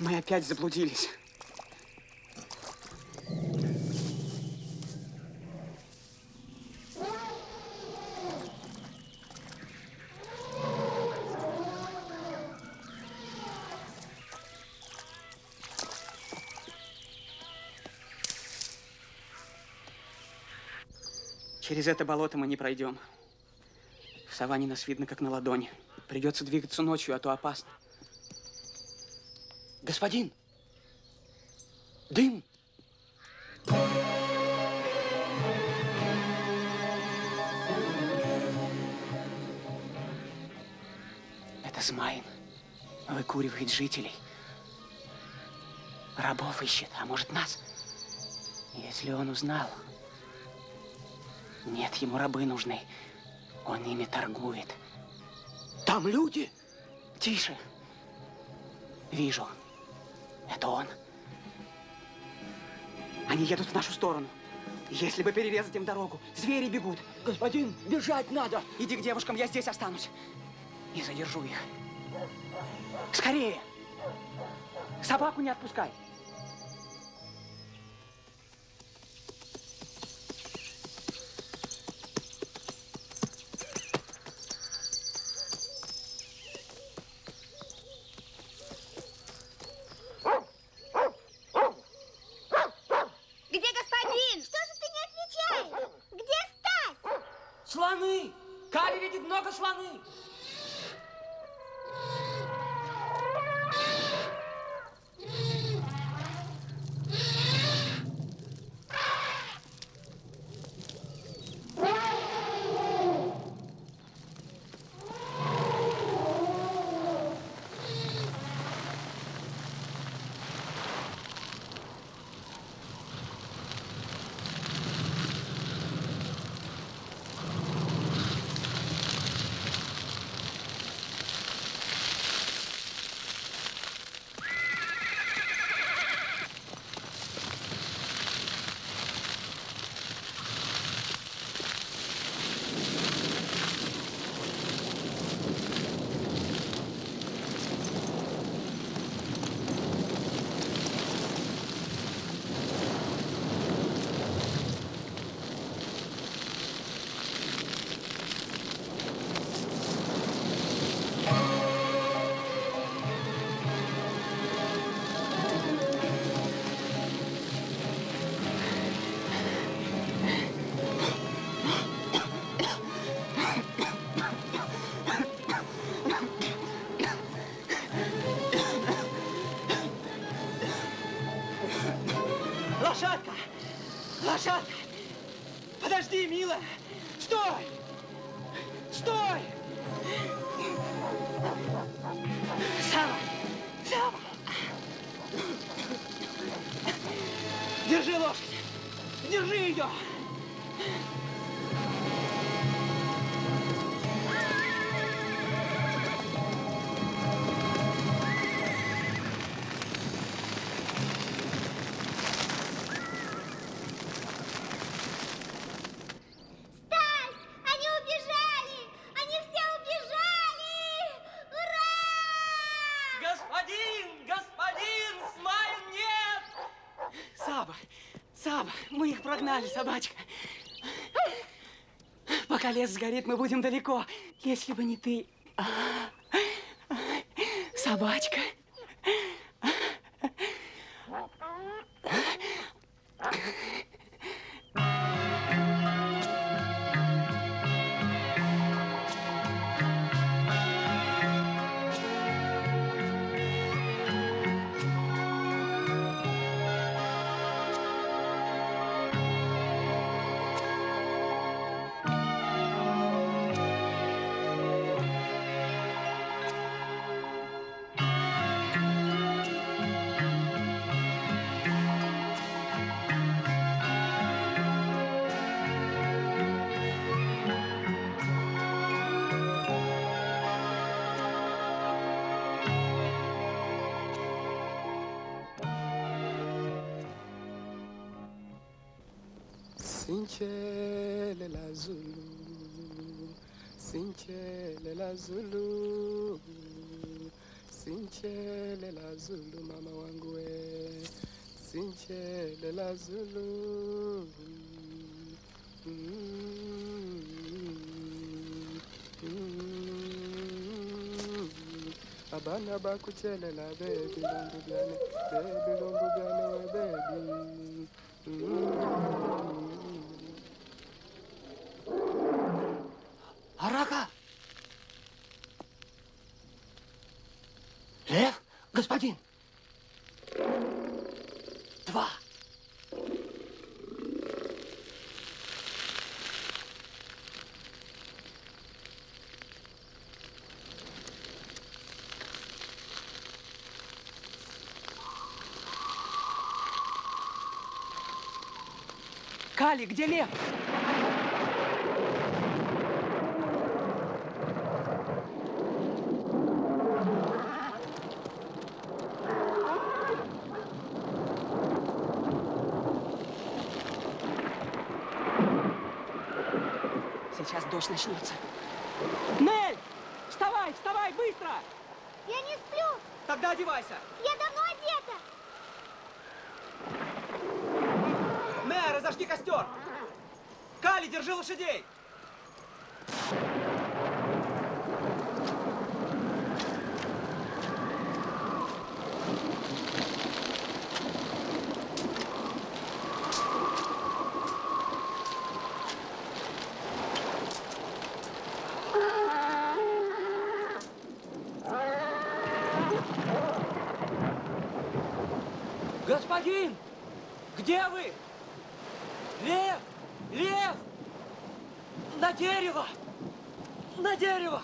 Мы опять заблудились. Через это болото мы не пройдем. В саванне нас видно, как на ладони. Придется двигаться ночью, а то опасно. Господин! Дым! Это Смайн. Выкуривает жителей. Рабов ищет, а может нас? Если он узнал... Нет, ему рабы нужны. Он ими торгует. Там люди! Тише. Вижу. Это он. Они едут в нашу сторону. Если бы перерезать им дорогу, звери бегут. Господин, бежать надо. Иди к девушкам, я здесь останусь. И задержу их. Скорее. Собаку не отпускай. Погнали, собачка. Пока лес сгорит, мы будем далеко. Если бы не ты. Собачка. Sinchele la Zulu, Sinchele la Zulu, Sinchelela Zulu, mama wangu we. Sinchelela Zulu. Abana bakuchelela baby lungu byane, baby lungu byane we baby. Арака! Лев, господин! Два! Кали, где лев? Сейчас дождь начнется. Нэль! Вставай, вставай, быстро! Я не сплю! Тогда одевайся! Я давно одета! Нэль, разожги костер! Кали, держи лошадей! Господин! Где вы? Лев! Лев! На дерево! На дерево!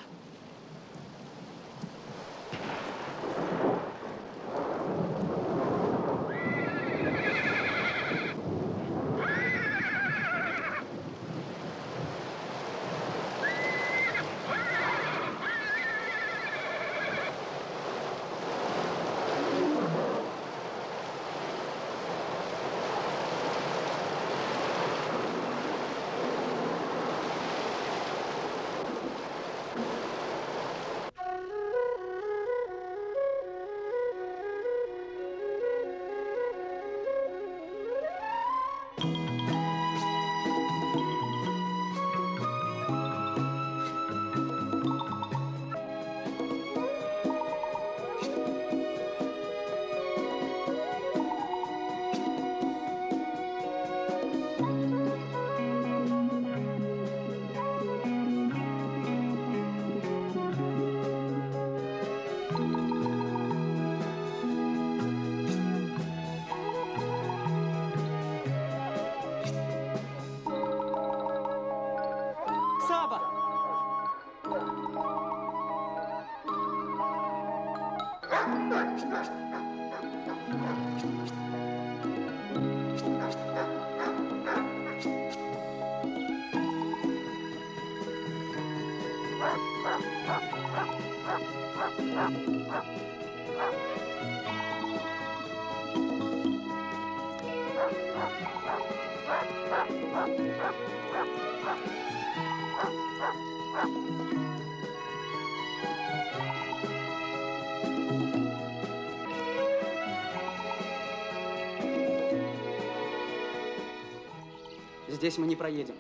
Здесь мы не проедем.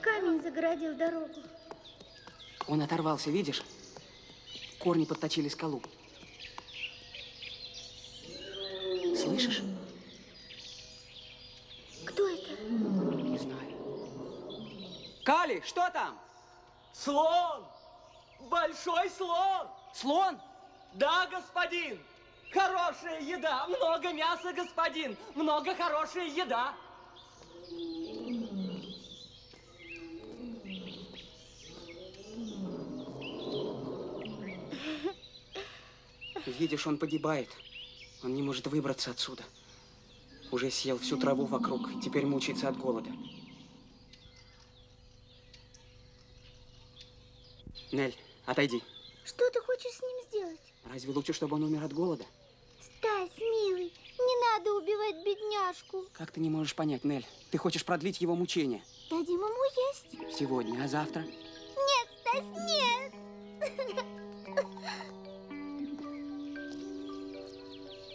Камень загородил дорогу. Он оторвался, видишь? Корни подточили скалу. Слышишь? Кто это? Не знаю. Кали, что там? Слон! Большой слон! Слон? Да, господин! Хорошая еда! Много мяса, господин! Много хорошая еда! Видишь, он погибает. Он не может выбраться отсюда. Уже съел всю траву вокруг, теперь мучается от голода. Нэль, отойди. Что ты хочешь с ним сделать? Разве лучше, чтобы он умер от голода? Стась, милый, не надо убивать бедняжку. Как ты не можешь понять, Нэль? Ты хочешь продлить его мучение. Дадим ему есть. Сегодня, а завтра? Нет, Стась, нет.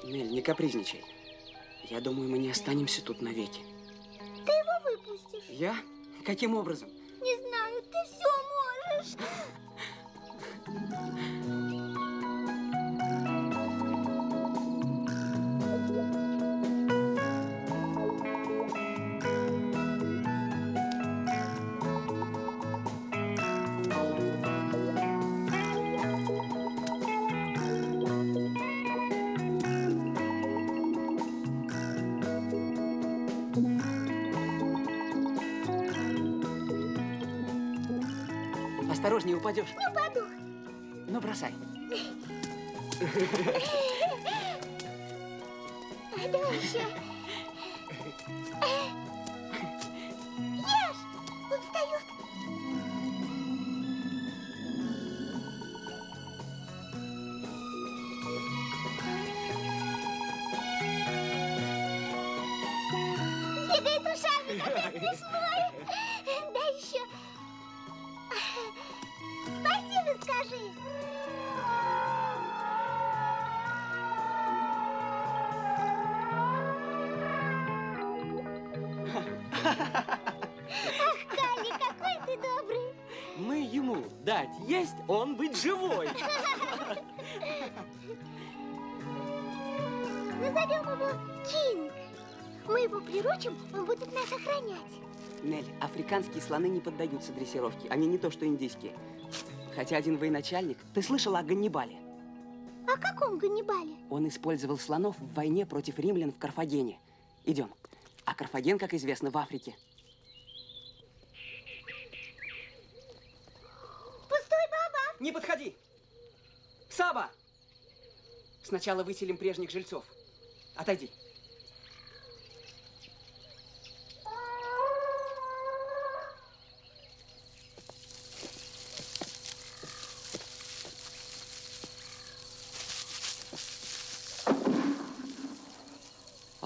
Нэль, не капризничай. Я думаю, мы не останемся тут навеки. Ты его выпустишь? Я? Каким образом? Не знаю, ты все можешь. Не упадешь. Не упаду. Ну, бросай. А дальше. Ешь! Он встает. Бегает ушами, какой смешной. Да еще. Спасибо, скажи. Ах, Кали, какой ты добрый. Мы ему дать есть, он быть живой. Назовем его Кинг. Мы его приручим, он будет нас охранять. Нель, африканские слоны не поддаются дрессировке. Они не то, что индийские. Хотя один военачальник, ты слышала о Ганнибале? О каком Ганнибале? Он использовал слонов в войне против римлян в Карфагене. Идем. А Карфаген, как известно, в Африке. Пустой, баба! Не подходи! Саба! Сначала выселим прежних жильцов. Отойди.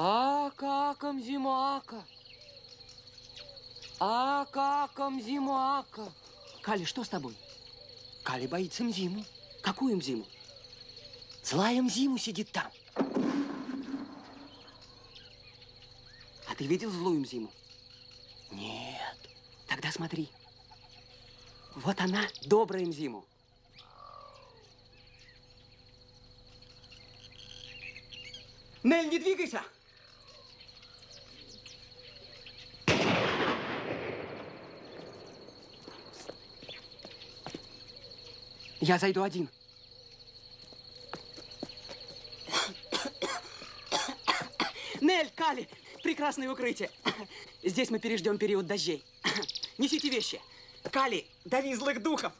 А каком зимака? А каком зимака? Кали, что с тобой? Кали боится им зиму. Какую им зиму? Злая им зиму сидит там. А ты видел злую им зиму? Нет. Тогда смотри. Вот она, добрая им зиму. Нэль, не двигайся! Я зайду один. Нель, Кали, прекрасное укрытие. Здесь мы переждем период дождей. Несите вещи. Кали, дави злых духов.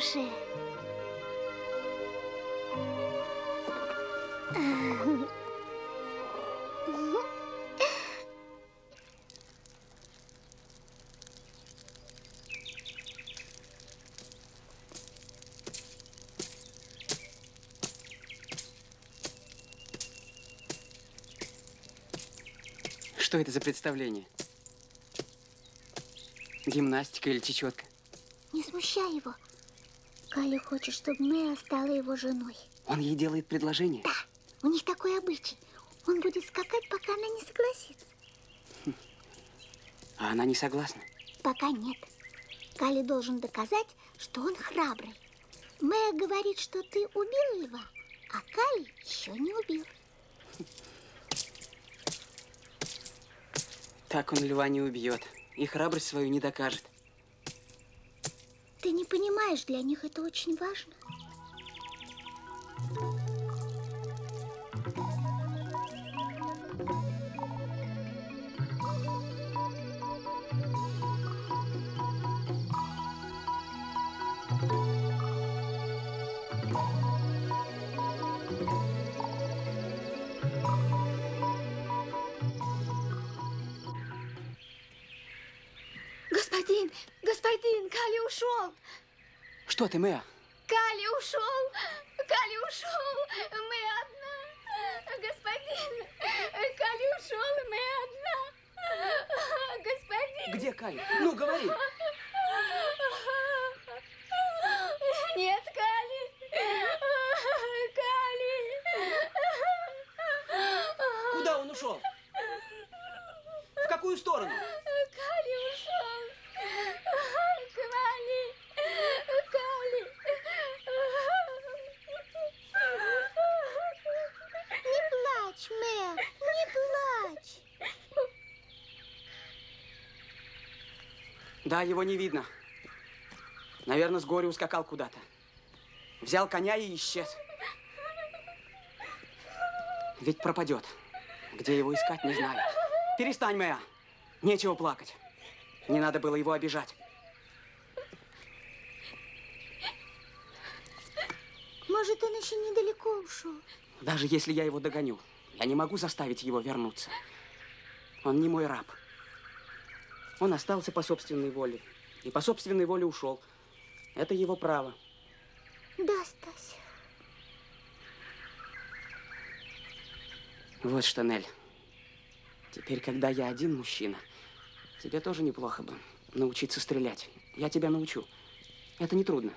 хорошие. Что это за представление? Гимнастика или течетка? Не смущай его. Калю хочет, чтобы Нэль стала его женой. Он ей делает предложение? Да. У них такой обычай. Он будет скакать, пока она не согласится. А она не согласна? Пока нет. Калю должен доказать, что он храбрый. Нэль говорит, что ты убил льва, а Калю еще не убил. Так он льва не убьет и храбрость свою не докажет. Ты не понимаешь, для них это очень важно. Что ты, Мэа? Кали ушел! Кали ушел! Мы одна! Господин! Кали ушел, мы одна! Господин! Где Кали? Ну, говори! Нет, Кали! Кали! Куда он ушел? В какую сторону? Кали ушел! Кали! Кали! Не плачь, Мэл, не плачь! Да, его не видно. Наверное, с горя ускакал куда-то. Взял коня и исчез. Ведь пропадет. Где его искать, не знаю. Перестань, Мэл. Нечего плакать. Не надо было его обижать. Может, он еще недалеко ушел. Даже если я его догоню, я не могу заставить его вернуться. Он не мой раб. Он остался по собственной воле. И по собственной воле ушел. Это его право. Да, Стась. Вот что, Нэль. Теперь, когда я один мужчина, тебе тоже неплохо бы научиться стрелять. Я тебя научу. Это нетрудно.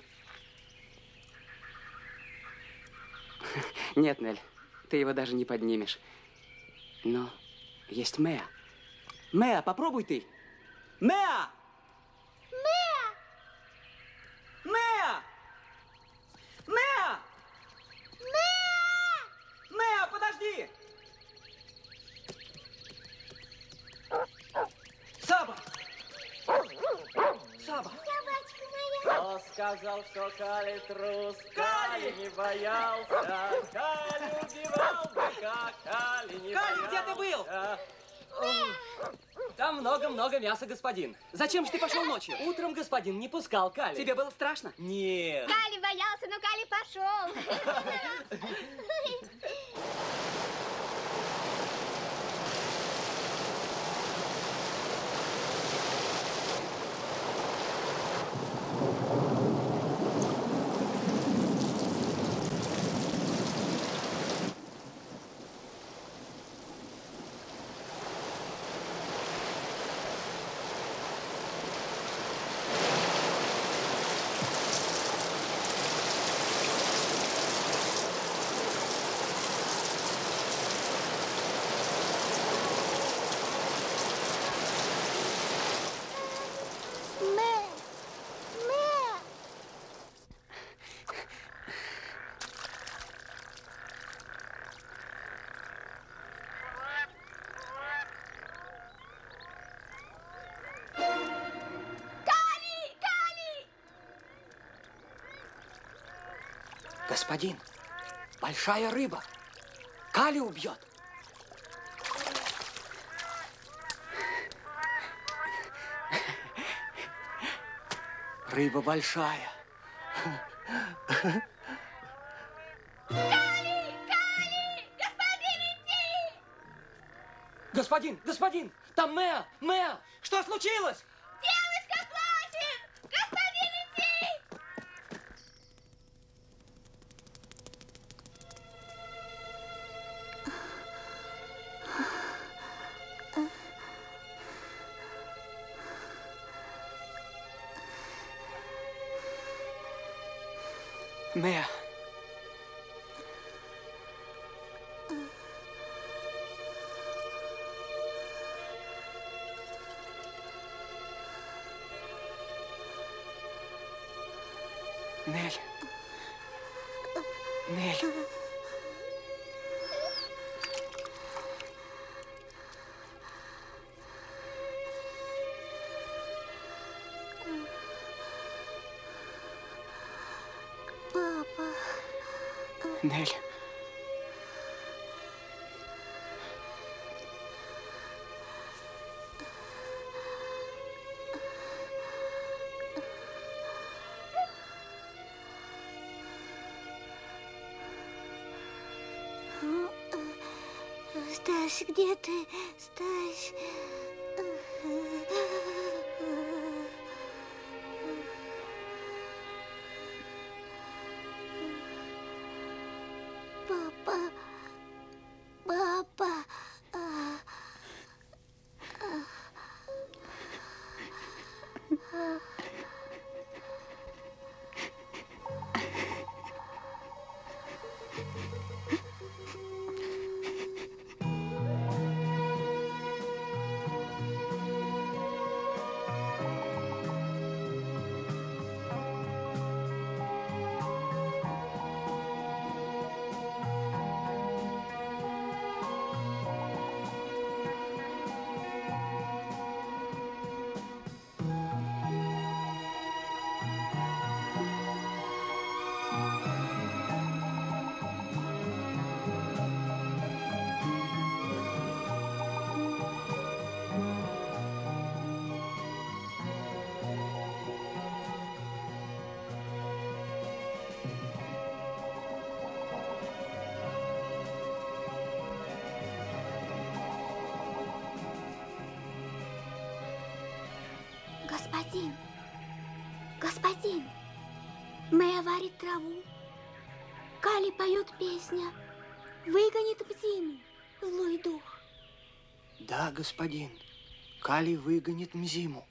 Нет, Нэль, ты его даже не поднимешь. Но есть Мэа. Мэа, попробуй ты. Мэа! Мэа! Мэа! Мэа! Мэа! Мэа, подожди! Саба! Саба! Кто сказал, что Кали трус? Кали, Кали не боялся, Кали убивал быка, Кали не Кали, боялся. Кали, где ты был? Там много-много мяса, господин. Зачем же ты пошел ночью? Утром господин не пускал Кали. Тебе было страшно? Нет. Кали боялся, но Кали пошел. Господин, большая рыба. Кали убьет. Рыба большая. Господин, господин, там Мэа, Мэа! Что случилось? Девочка плачет! Господин, иди! Мэа. Нэль. Нэль. Папа. Нэль. Стась, где ты? Стась. Папа. Папа. Господин, господин, Мэя варит траву, Кали поет песня, выгонит Мзину, злой дух. Да, господин, Кали выгонит Мзиму.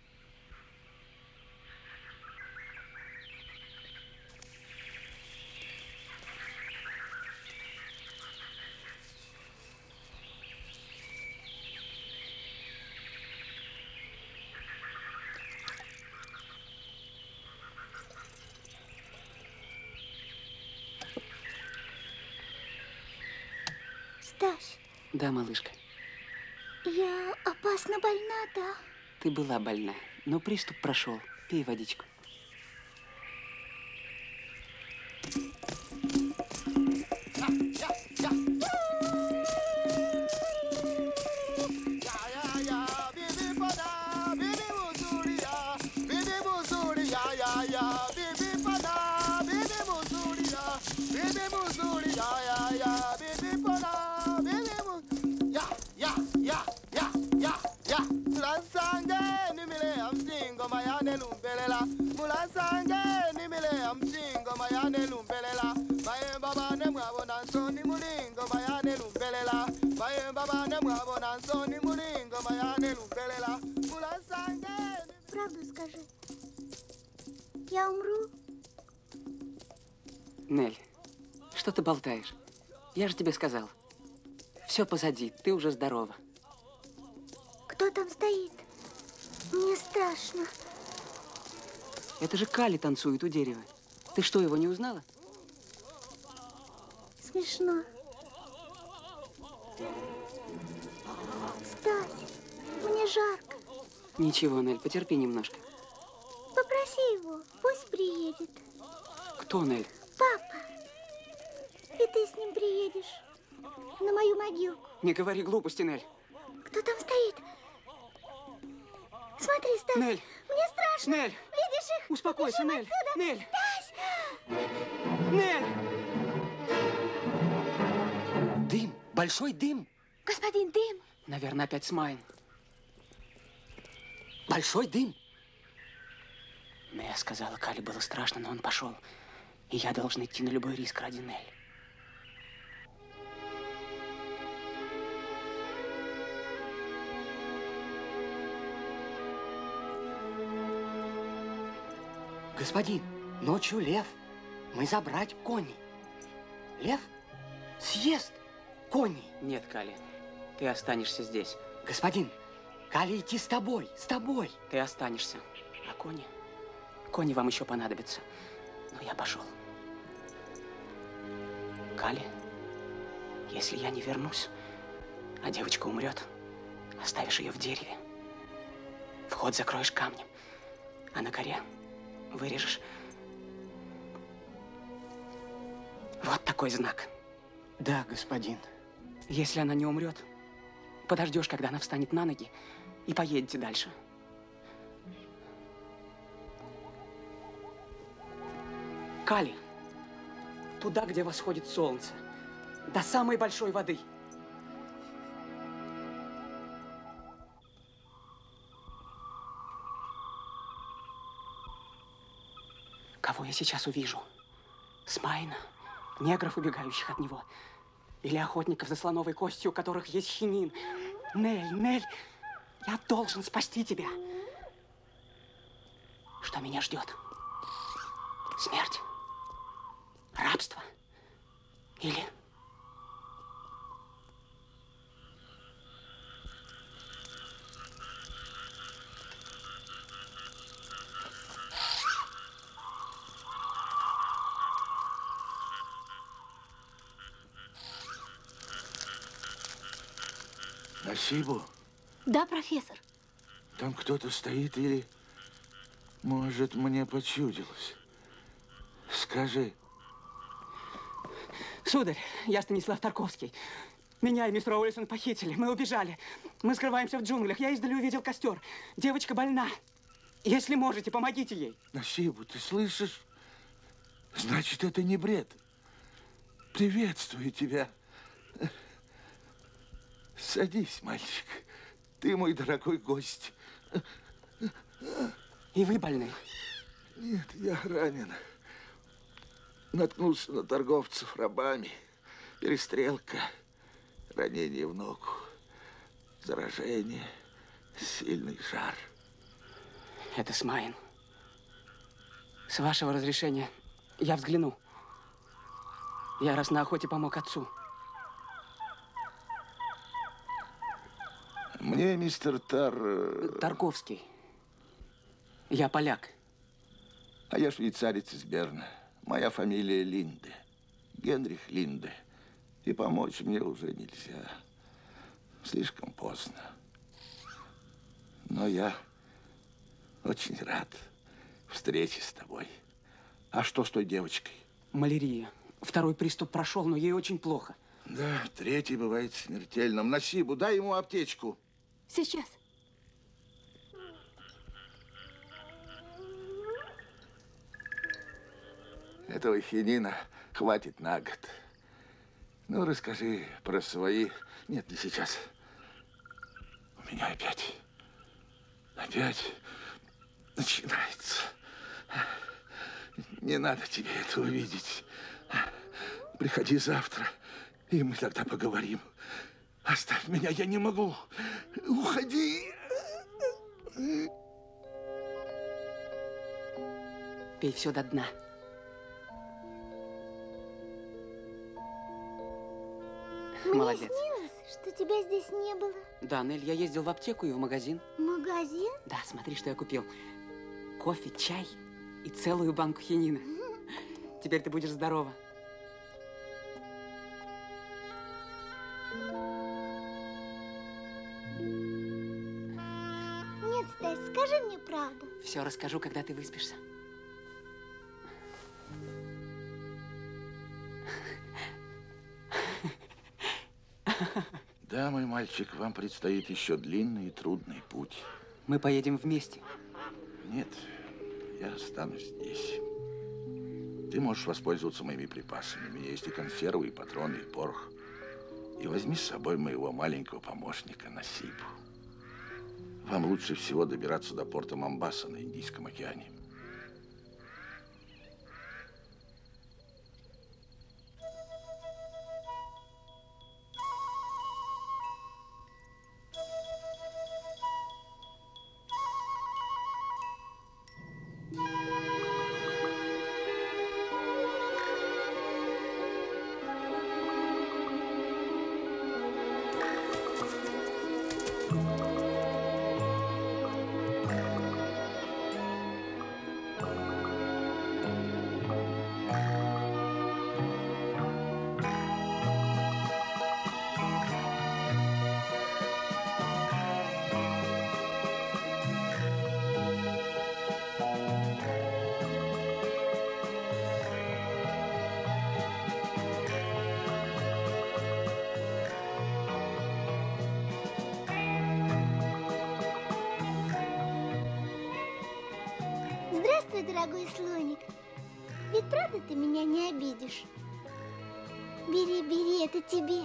Да, малышка. Я опасно больна, да? Ты была больна, но приступ прошел. Пей водичку. Правду скажи. Я умру? Нэль, что ты болтаешь? Я же тебе сказал. Все позади, ты уже здорова. Кто там стоит? Мне страшно. Это же Кали танцует у дерева. Ты что, его не узнала? Смешно. Стась, мне жарко. Ничего, Нэль, потерпи немножко. Попроси его, пусть приедет. Кто, Нэль? Папа. И ты с ним приедешь на мою могилку. Не говори глупости, Нэль. Кто там стоит? Смотри, Стась. Нэль. Мне страшно. Нэль. Видишь их? Успокойся, Нэль. Нэль. Стась. Нель! Дым, большой дым. Господин, дым. Наверное, опять Смайн. Большой дым. Я сказала, Кали было страшно, но он пошел. И я должен идти на любой риск ради Нель. Господин, ночью лев. Мы забрать коней. Лев съест коней. Нет, Кали, ты останешься здесь. Господин, Кали идти с тобой, с тобой. Ты останешься. А кони? Кони вам еще понадобятся. Но я пошел. Кали, если я не вернусь, а девочка умрет, оставишь ее в дереве. Вход закроешь камнем, а на коре вырежешь вот такой знак. Да, господин. Если она не умрет, подождешь, когда она встанет на ноги, и поедете дальше. Кали, туда, где восходит солнце, до самой большой воды. Кого я сейчас увижу? Смайна, негров, убегающих от него, или охотников за слоновой костью, у которых есть хинин. Нель, Нель, я должен спасти тебя. Что меня ждет? Смерть? Рабство? Или... Насибу? Да, профессор. Там кто-то стоит или... Может, мне почудилось. Скажи. Сударь, я Станислав Тарковский. Меня и мисс Роульсон похитили. Мы убежали. Мы скрываемся в джунглях. Я издали увидел костер. Девочка больна. Если можете, помогите ей. Насибу, ты слышишь? Значит, это не бред. Приветствую тебя. Садись, мальчик. Ты мой дорогой гость. И вы больны? Нет, я ранен. Наткнулся на торговцев рабами. Перестрелка, ранение в ногу, заражение, сильный жар. Это Смайн. С вашего разрешения я взгляну. Я раз на охоте помог отцу. Мне мистер Тар... Тарковский. Я поляк. А я швейцарец из Берна. Моя фамилия Линде. Генрих Линде. И помочь мне уже нельзя. Слишком поздно. Но я очень рад встрече с тобой. А что с той девочкой? Малярия. Второй приступ прошел, но ей очень плохо. Да, третий бывает смертельным. Насибу, дай ему аптечку. Сейчас. Этого хинина хватит на год. Ну, расскажи про свои... Нет, не сейчас. У меня опять... Опять начинается. Не надо тебе этого видеть. Приходи завтра, и мы тогда поговорим. Оставь меня, я не могу. Уходи. Пей все до дна. Молодец. Мне снилось, что тебя здесь не было. Да, Нель, я ездил в аптеку и в магазин. Магазин? Да, смотри, что я купил. Кофе, чай и целую банку хинина. Теперь ты будешь здорова. Нет, Стась, скажи мне правду. Все расскажу, когда ты выспишься. Да, мой мальчик, вам предстоит еще длинный и трудный путь. Мы поедем вместе. Нет, я останусь здесь. Ты можешь воспользоваться моими припасами. У меня есть и консервы, и патроны, и порох. И возьми с собой моего маленького помощника Насипу. Вам лучше всего добираться до порта Момбаса на Индийском океане. Дорогой слоник, ведь правда ты меня не обидишь? Бери, бери, это тебе.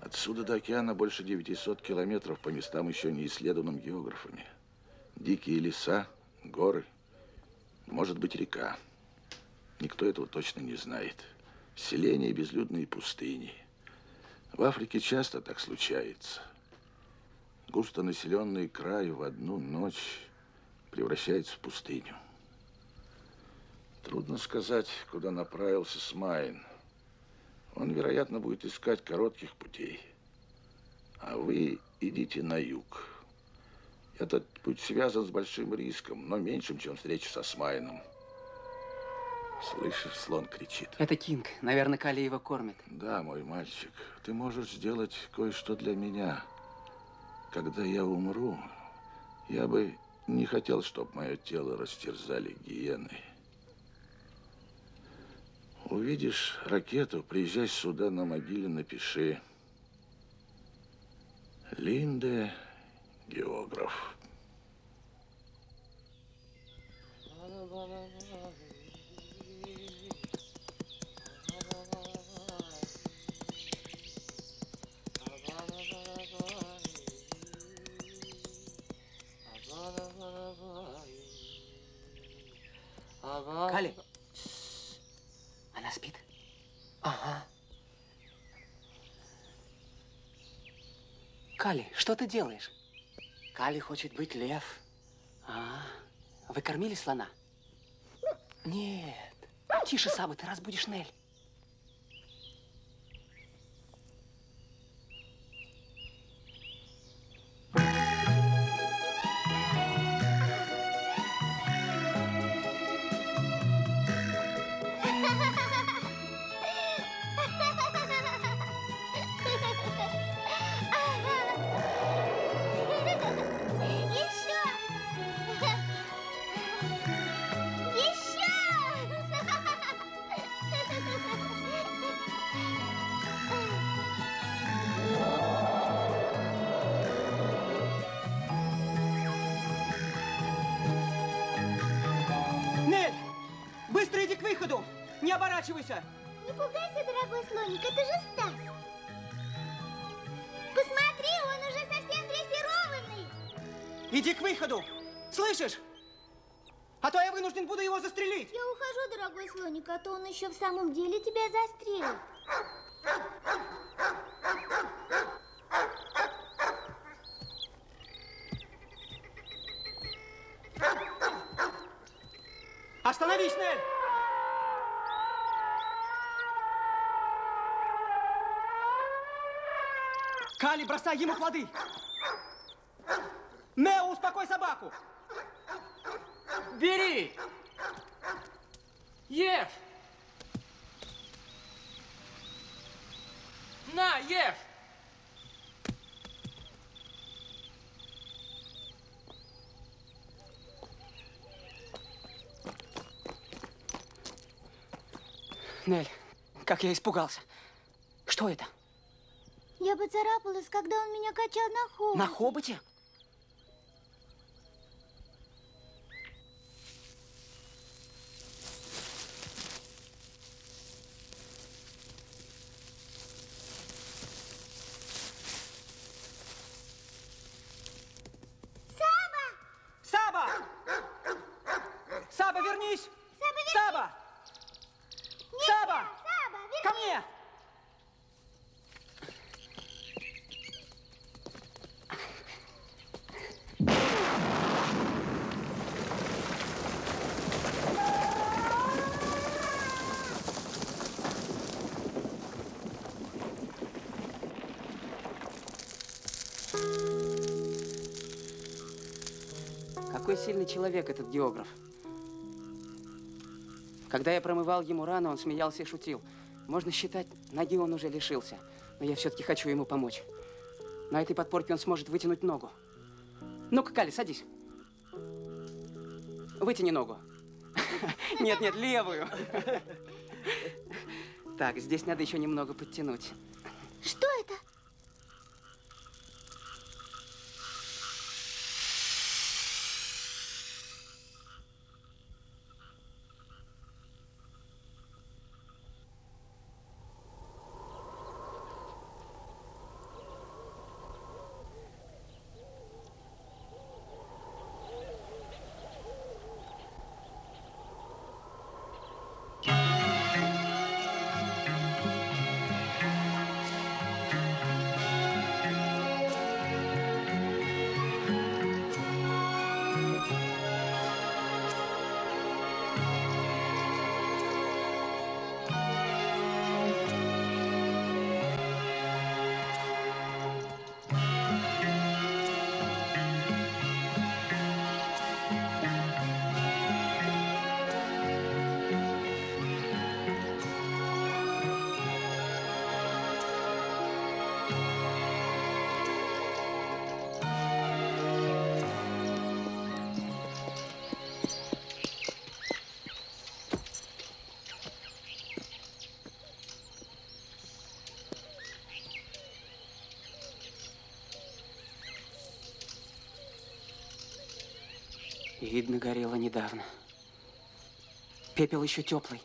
Отсюда до океана больше девятисот километров по местам, еще не исследованным географами. Дикие леса, горы, может быть, река. Никто этого точно не знает. Селения, безлюдные пустыни. В Африке часто так случается. Густонаселенный край в одну ночь превращается в пустыню. Трудно сказать, куда направился Смайн. Он, вероятно, будет искать коротких путей. А вы идите на юг. Этот путь связан с большим риском, но меньшим, чем встреча со Смайном. Слышишь, слон кричит. Это Кинг. Наверное, Кали его кормит. Да, мой мальчик, ты можешь сделать кое-что для меня. Когда я умру, я бы не хотел, чтобы мое тело растерзали гиены. Увидишь ракету, приезжай сюда, на могиле напиши: Линде, географ. Кали. Она спит? Ага. Кали, что ты делаешь? Кали хочет быть лев. А, вы кормили слона? Нет. Тише, Саба, ты разбудишь Нэль. Не пугайся, дорогой слоник, это же Стас. Посмотри, он уже совсем дрессированный. Иди к выходу, слышишь? А то я вынужден буду его застрелить. Я ухожу, дорогой слоник, а то он еще в самом деле тебя застрелит. Останови! Кали, бросай ему плоды! Нео, успокой собаку! Бери! Ешь! На, ешь! Нэль, как я испугался. Что это? Я поцарапалась, когда он меня качал на хоботе. На хоботе? Саба! Саба! Саба, вернись! Саба, вернись! Саба! Нет, Саба! Саба, вернись! Ко мне! Сильный человек этот географ. Когда я промывал ему рану, он смеялся и шутил. Можно считать, ноги он уже лишился, но я все-таки хочу ему помочь. На этой подпорке он сможет вытянуть ногу. Ну-ка, Кали, садись. Вытяни ногу. Нет, нет, левую. Так, здесь надо еще немного подтянуть. Что это? Видно, горело недавно. Пепел еще теплый.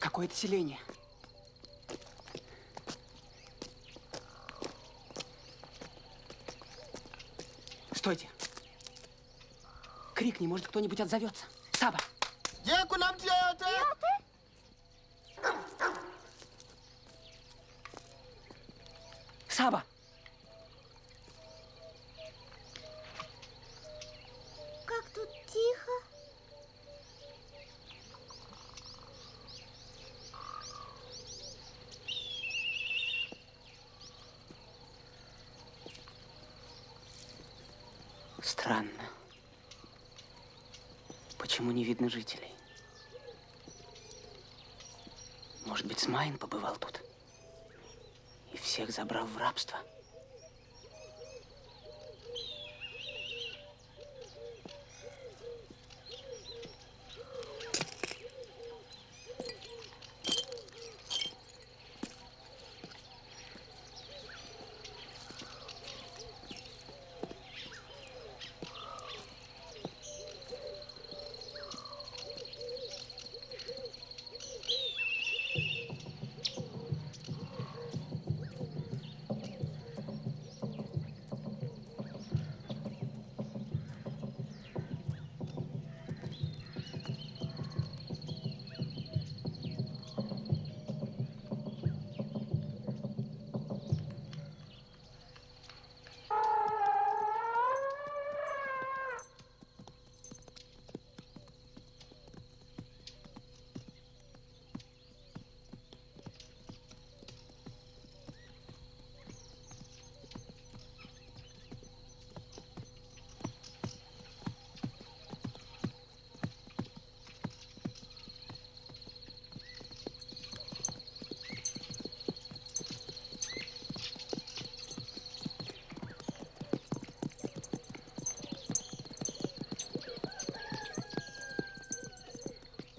Какое-то селение. Стойте. Крикни, может, кто-нибудь отзовется. Саба! Саба! Как тут тихо. Странно. Почему не видно жителей? Может быть, Смайн побывал тут и всех забрал в рабство?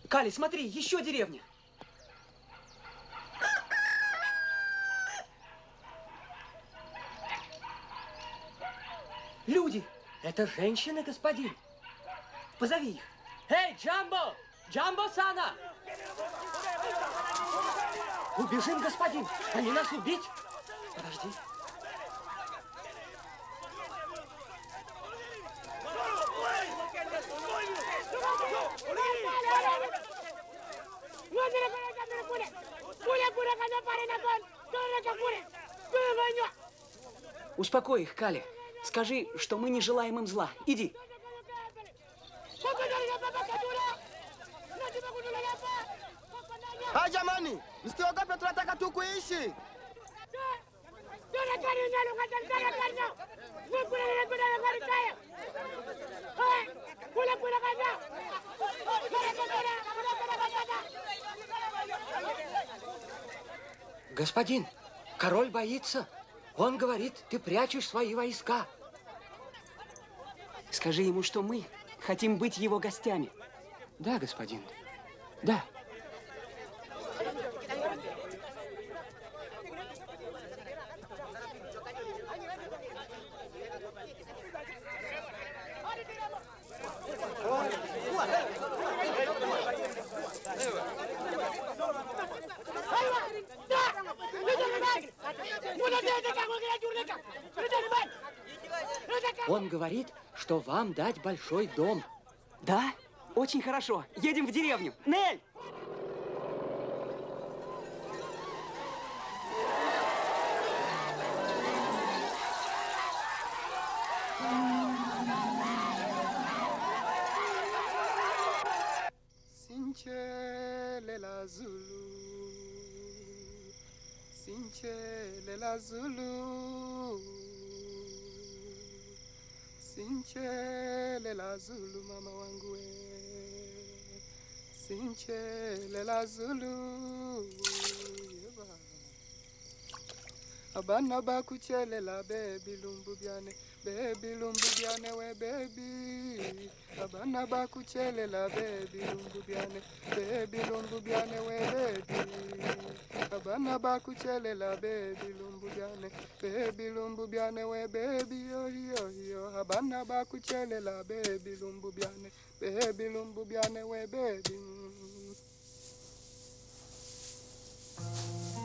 Кали, смотри, еще деревня. Люди. Это женщины, господин. Позови их. Эй, Джамбо! Джамбо-сана! Убежим, господин. Они нас убить. Подожди. Успокой их, Кали. Скажи, что мы не желаем им зла. Иди. Господин, король боится. Он говорит, ты прячешь свои войска. Скажи ему, что мы хотим быть его гостями. Да, господин. Да. Он говорит, что вам дать большой дом. Да? Очень хорошо. Едем в деревню. Нэль! Zulu mama wangu we sinchelela Zulu yeba abana bakuchelela baby lumbu byane baby lumbu byane we baby abana bakuchelela baby lumbu byane baby lumbu byane we baby abana bakuchelela baby lumbu byane baby lumbu byane we baby yo yo abana bakuchelela baby lumbu byane baby lumbu byane we baby. Thank you.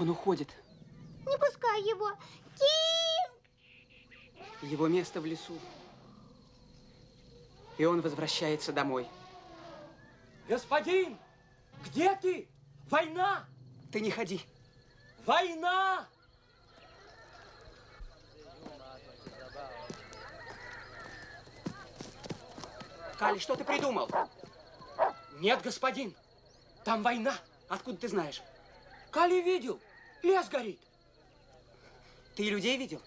Он уходит. Не пускай его. Ким! Его место в лесу. И он возвращается домой. Господин, где ты? Война! Ты не ходи. Война! Кали, что ты придумал? Нет, господин, там война. Откуда ты знаешь? Кали видел, лес горит. Ты людей видел?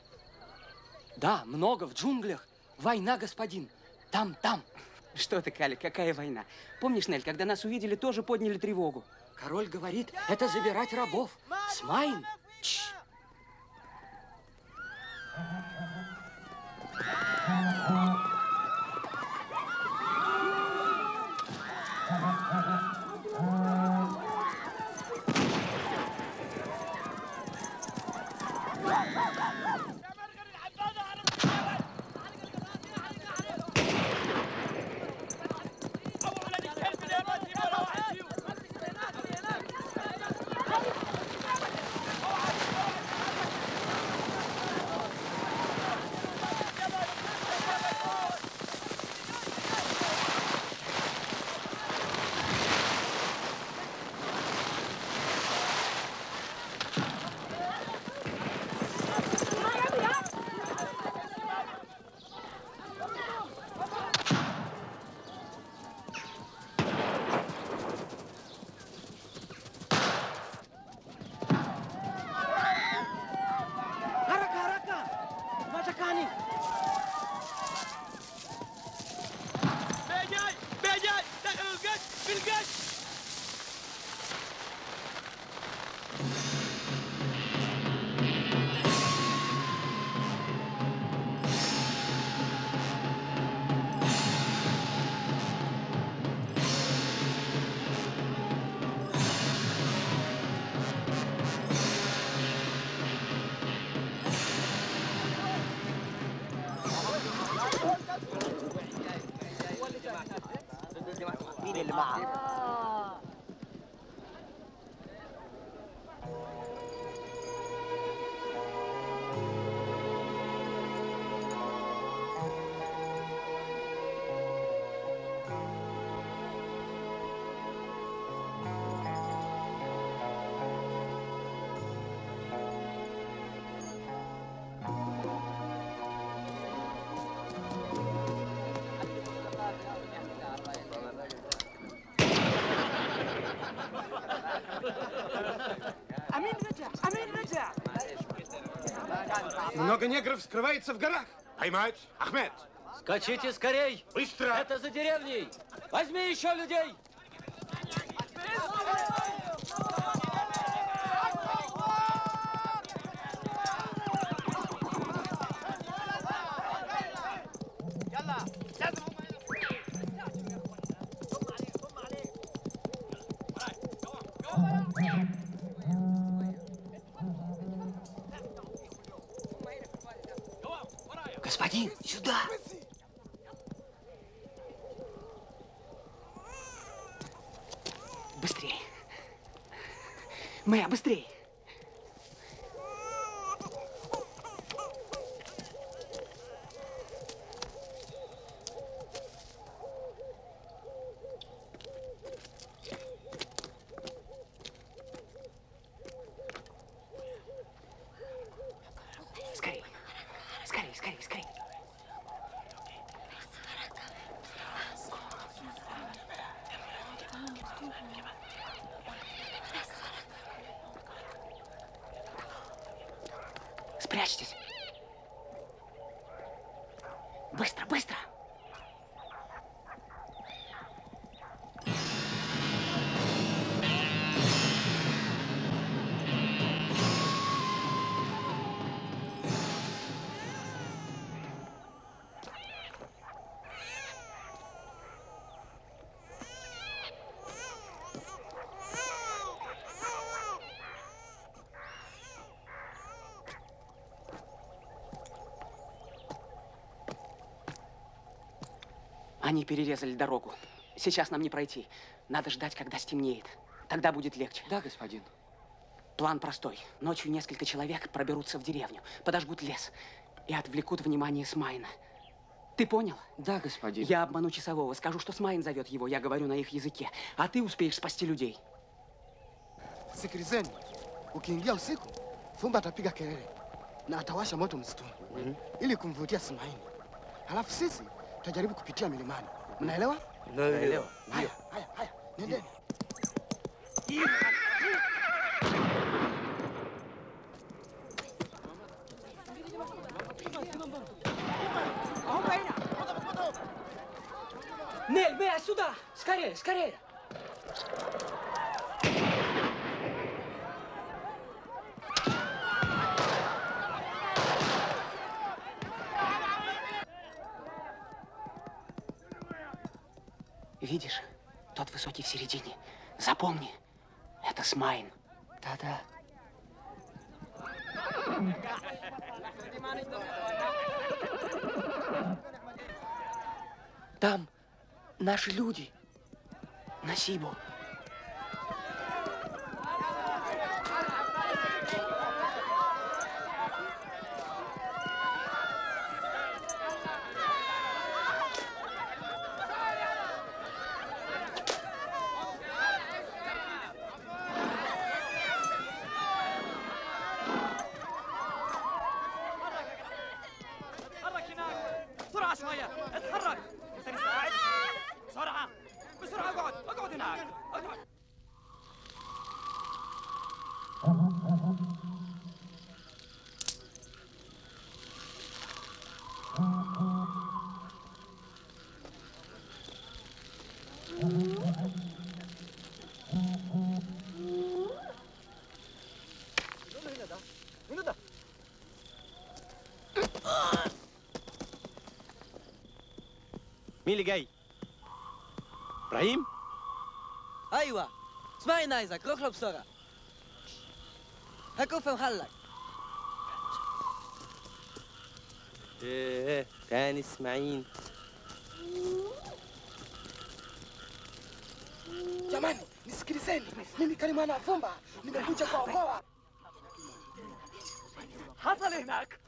Да, много в джунглях. Война, господин, там, там. Что ты, Кали, какая война? Помнишь, Нэль, когда нас увидели, тоже подняли тревогу. Король говорит, это забирать рабов. Смайн. Чш. Много негров скрывается в горах. Поймать, Ахмед. Скачите скорей. Быстро. Это за деревней. Возьми еще людей. Они перерезали дорогу. Сейчас нам не пройти. Надо ждать, когда стемнеет. Тогда будет легче. Да, господин. План простой. Ночью несколько человек проберутся в деревню, подожгут лес и отвлекут внимание Смайна. Ты понял? Да, господин. Я обману часового, скажу, что Смайн зовет его, я говорю на их языке, а ты успеешь спасти людей. Нель, мы сюда! Скорее, скорее! Видишь? Тот высокий в середине. Запомни, это Смайн. Да-да. Там наши люди. Насибу. Милигай. Брахим? Айва. Смай найза, крохлоп сора. Хакуфем халлак. Э, тани Смайн. Джаман, нискрисен, мими каримана фумба, мими куча кова. Хасалинак.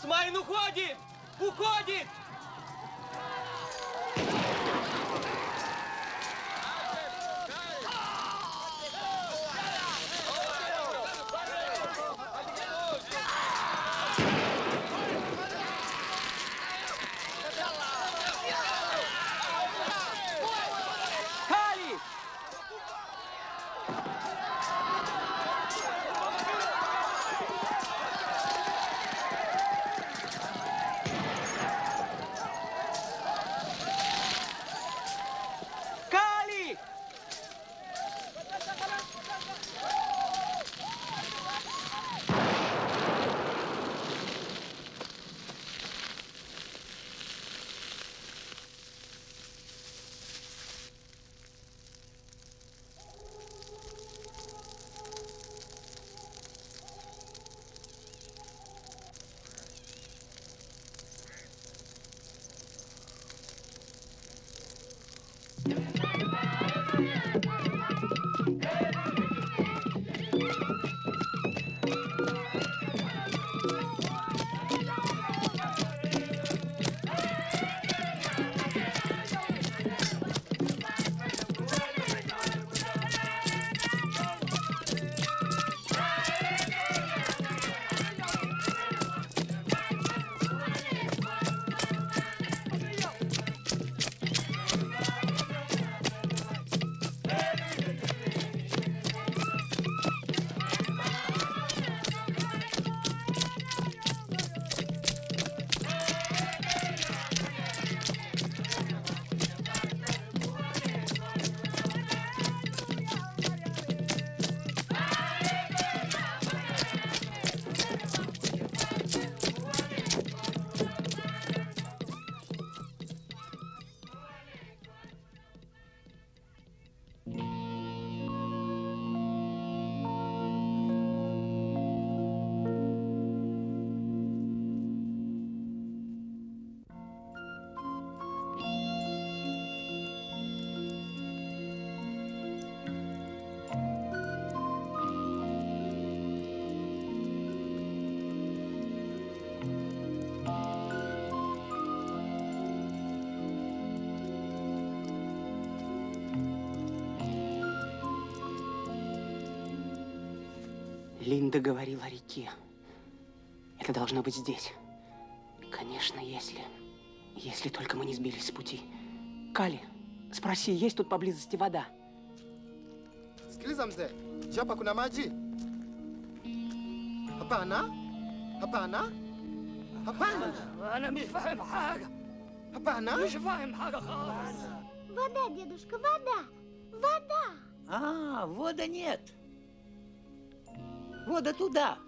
Смайн уходит! Уходит! Редактор Линда говорила о реке. Это должно быть здесь. Конечно, если... Если только мы не сбились с пути. Кали, спроси, есть тут поблизости вода? Вода, дедушка, вода! Вода! А, вода нет! Вода туда!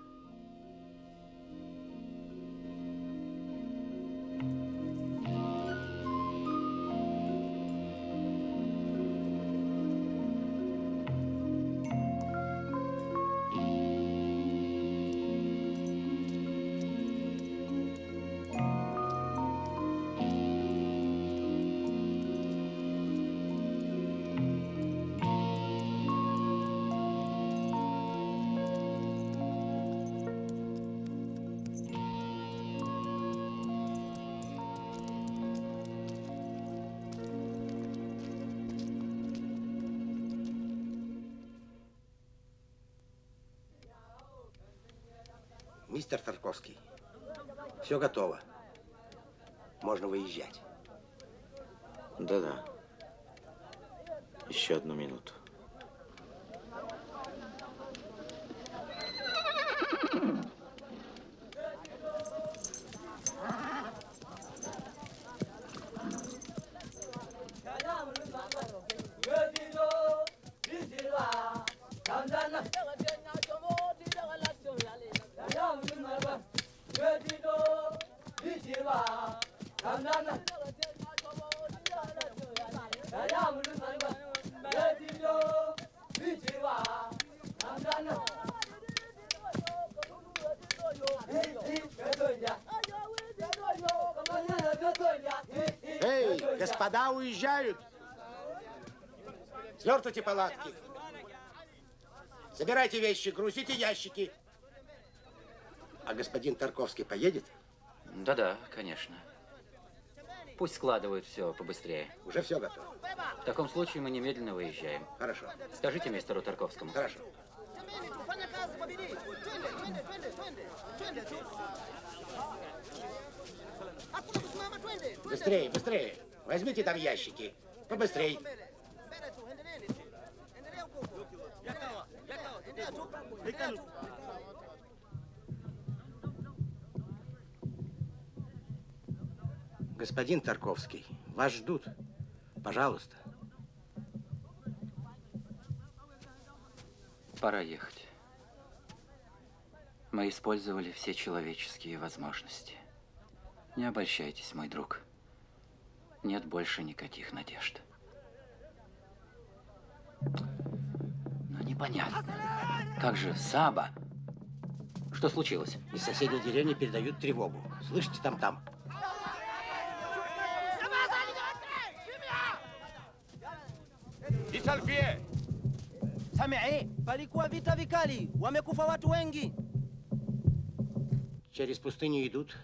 Мистер Тарковский, все готово. Можно выезжать. Да-да. Еще одну минуту. Эй, господа уезжают! Свертывайте палатки! Собирайте вещи, грузите ящики! А господин Тарковский поедет? Да-да, конечно. Пусть складывают все побыстрее. Уже все готово. В таком случае мы немедленно выезжаем. Хорошо. Скажите мистеру Тарковскому. Хорошо. Быстрее, быстрее. Возьмите там ящики. Побыстрее. Господин Тарковский, вас ждут. Пожалуйста. Пора ехать. Мы использовали все человеческие возможности. Не обольщайтесь, мой друг. Нет больше никаких надежд. Но непонятно. Как же, Саба? Что случилось? Из соседней деревни передают тревогу. Слышите, там-там. Через пустыню идут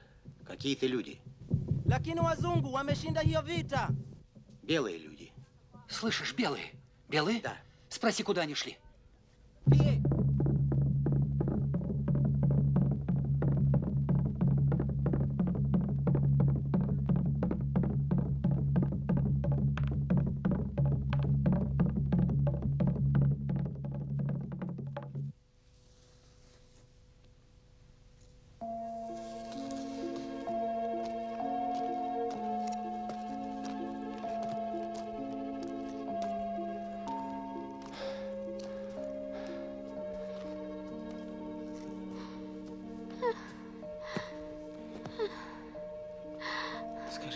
какие-то люди. Белые люди. Слышишь, белые? Белые? Да. Спроси, куда они шли.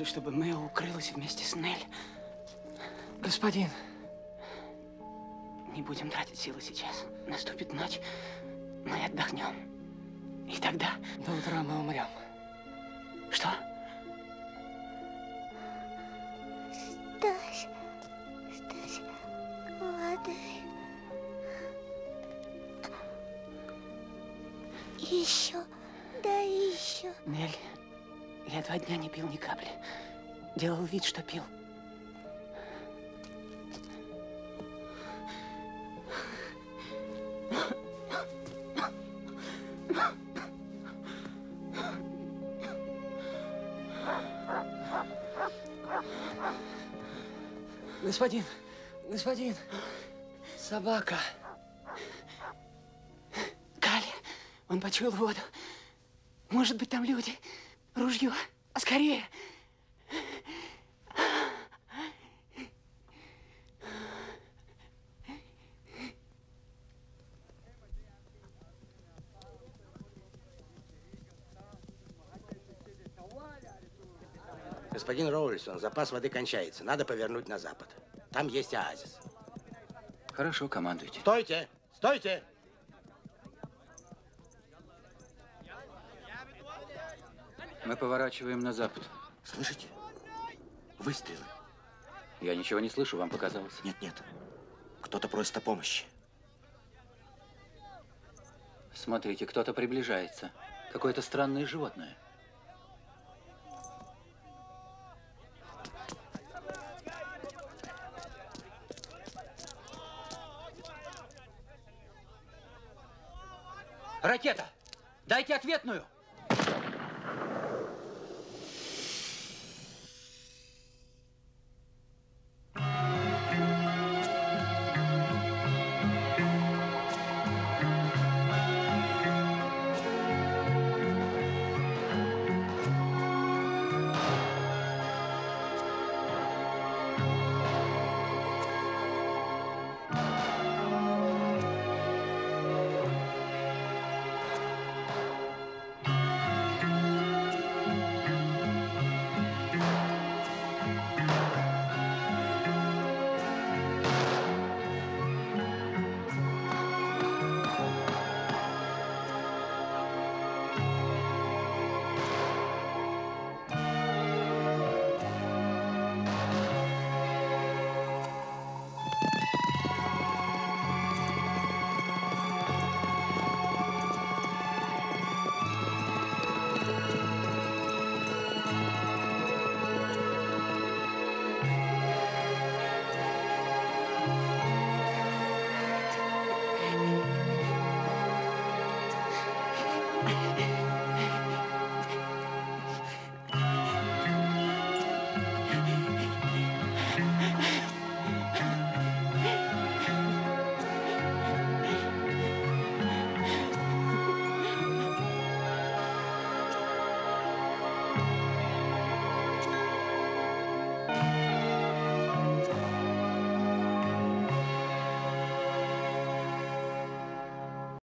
Чтобы Мэо укрылась вместе с Нэль. Господин. Не будем тратить силы сейчас. Наступит ночь, мы отдохнем. И тогда... До утра мы умрем. Что? Стась. Стась. Воды. Еще. Да еще. Нэль. Я два дня не пил ни капли. Делал вид, что пил. Господин, господин, собака. Каль, он почуял воду. Может быть, там люди. Ружье. А скорее. Господин Роульсон, запас воды кончается. Надо повернуть на запад. Там есть оазис. Хорошо, командуйте. Стойте! Стойте! Мы поворачиваем на запад. Слышите? Выстрелы. Я ничего не слышу, вам показалось? Нет, нет. Кто-то просит о помощи. Смотрите, кто-то приближается. Какое-то странное животное. Ракета! Дайте ответную!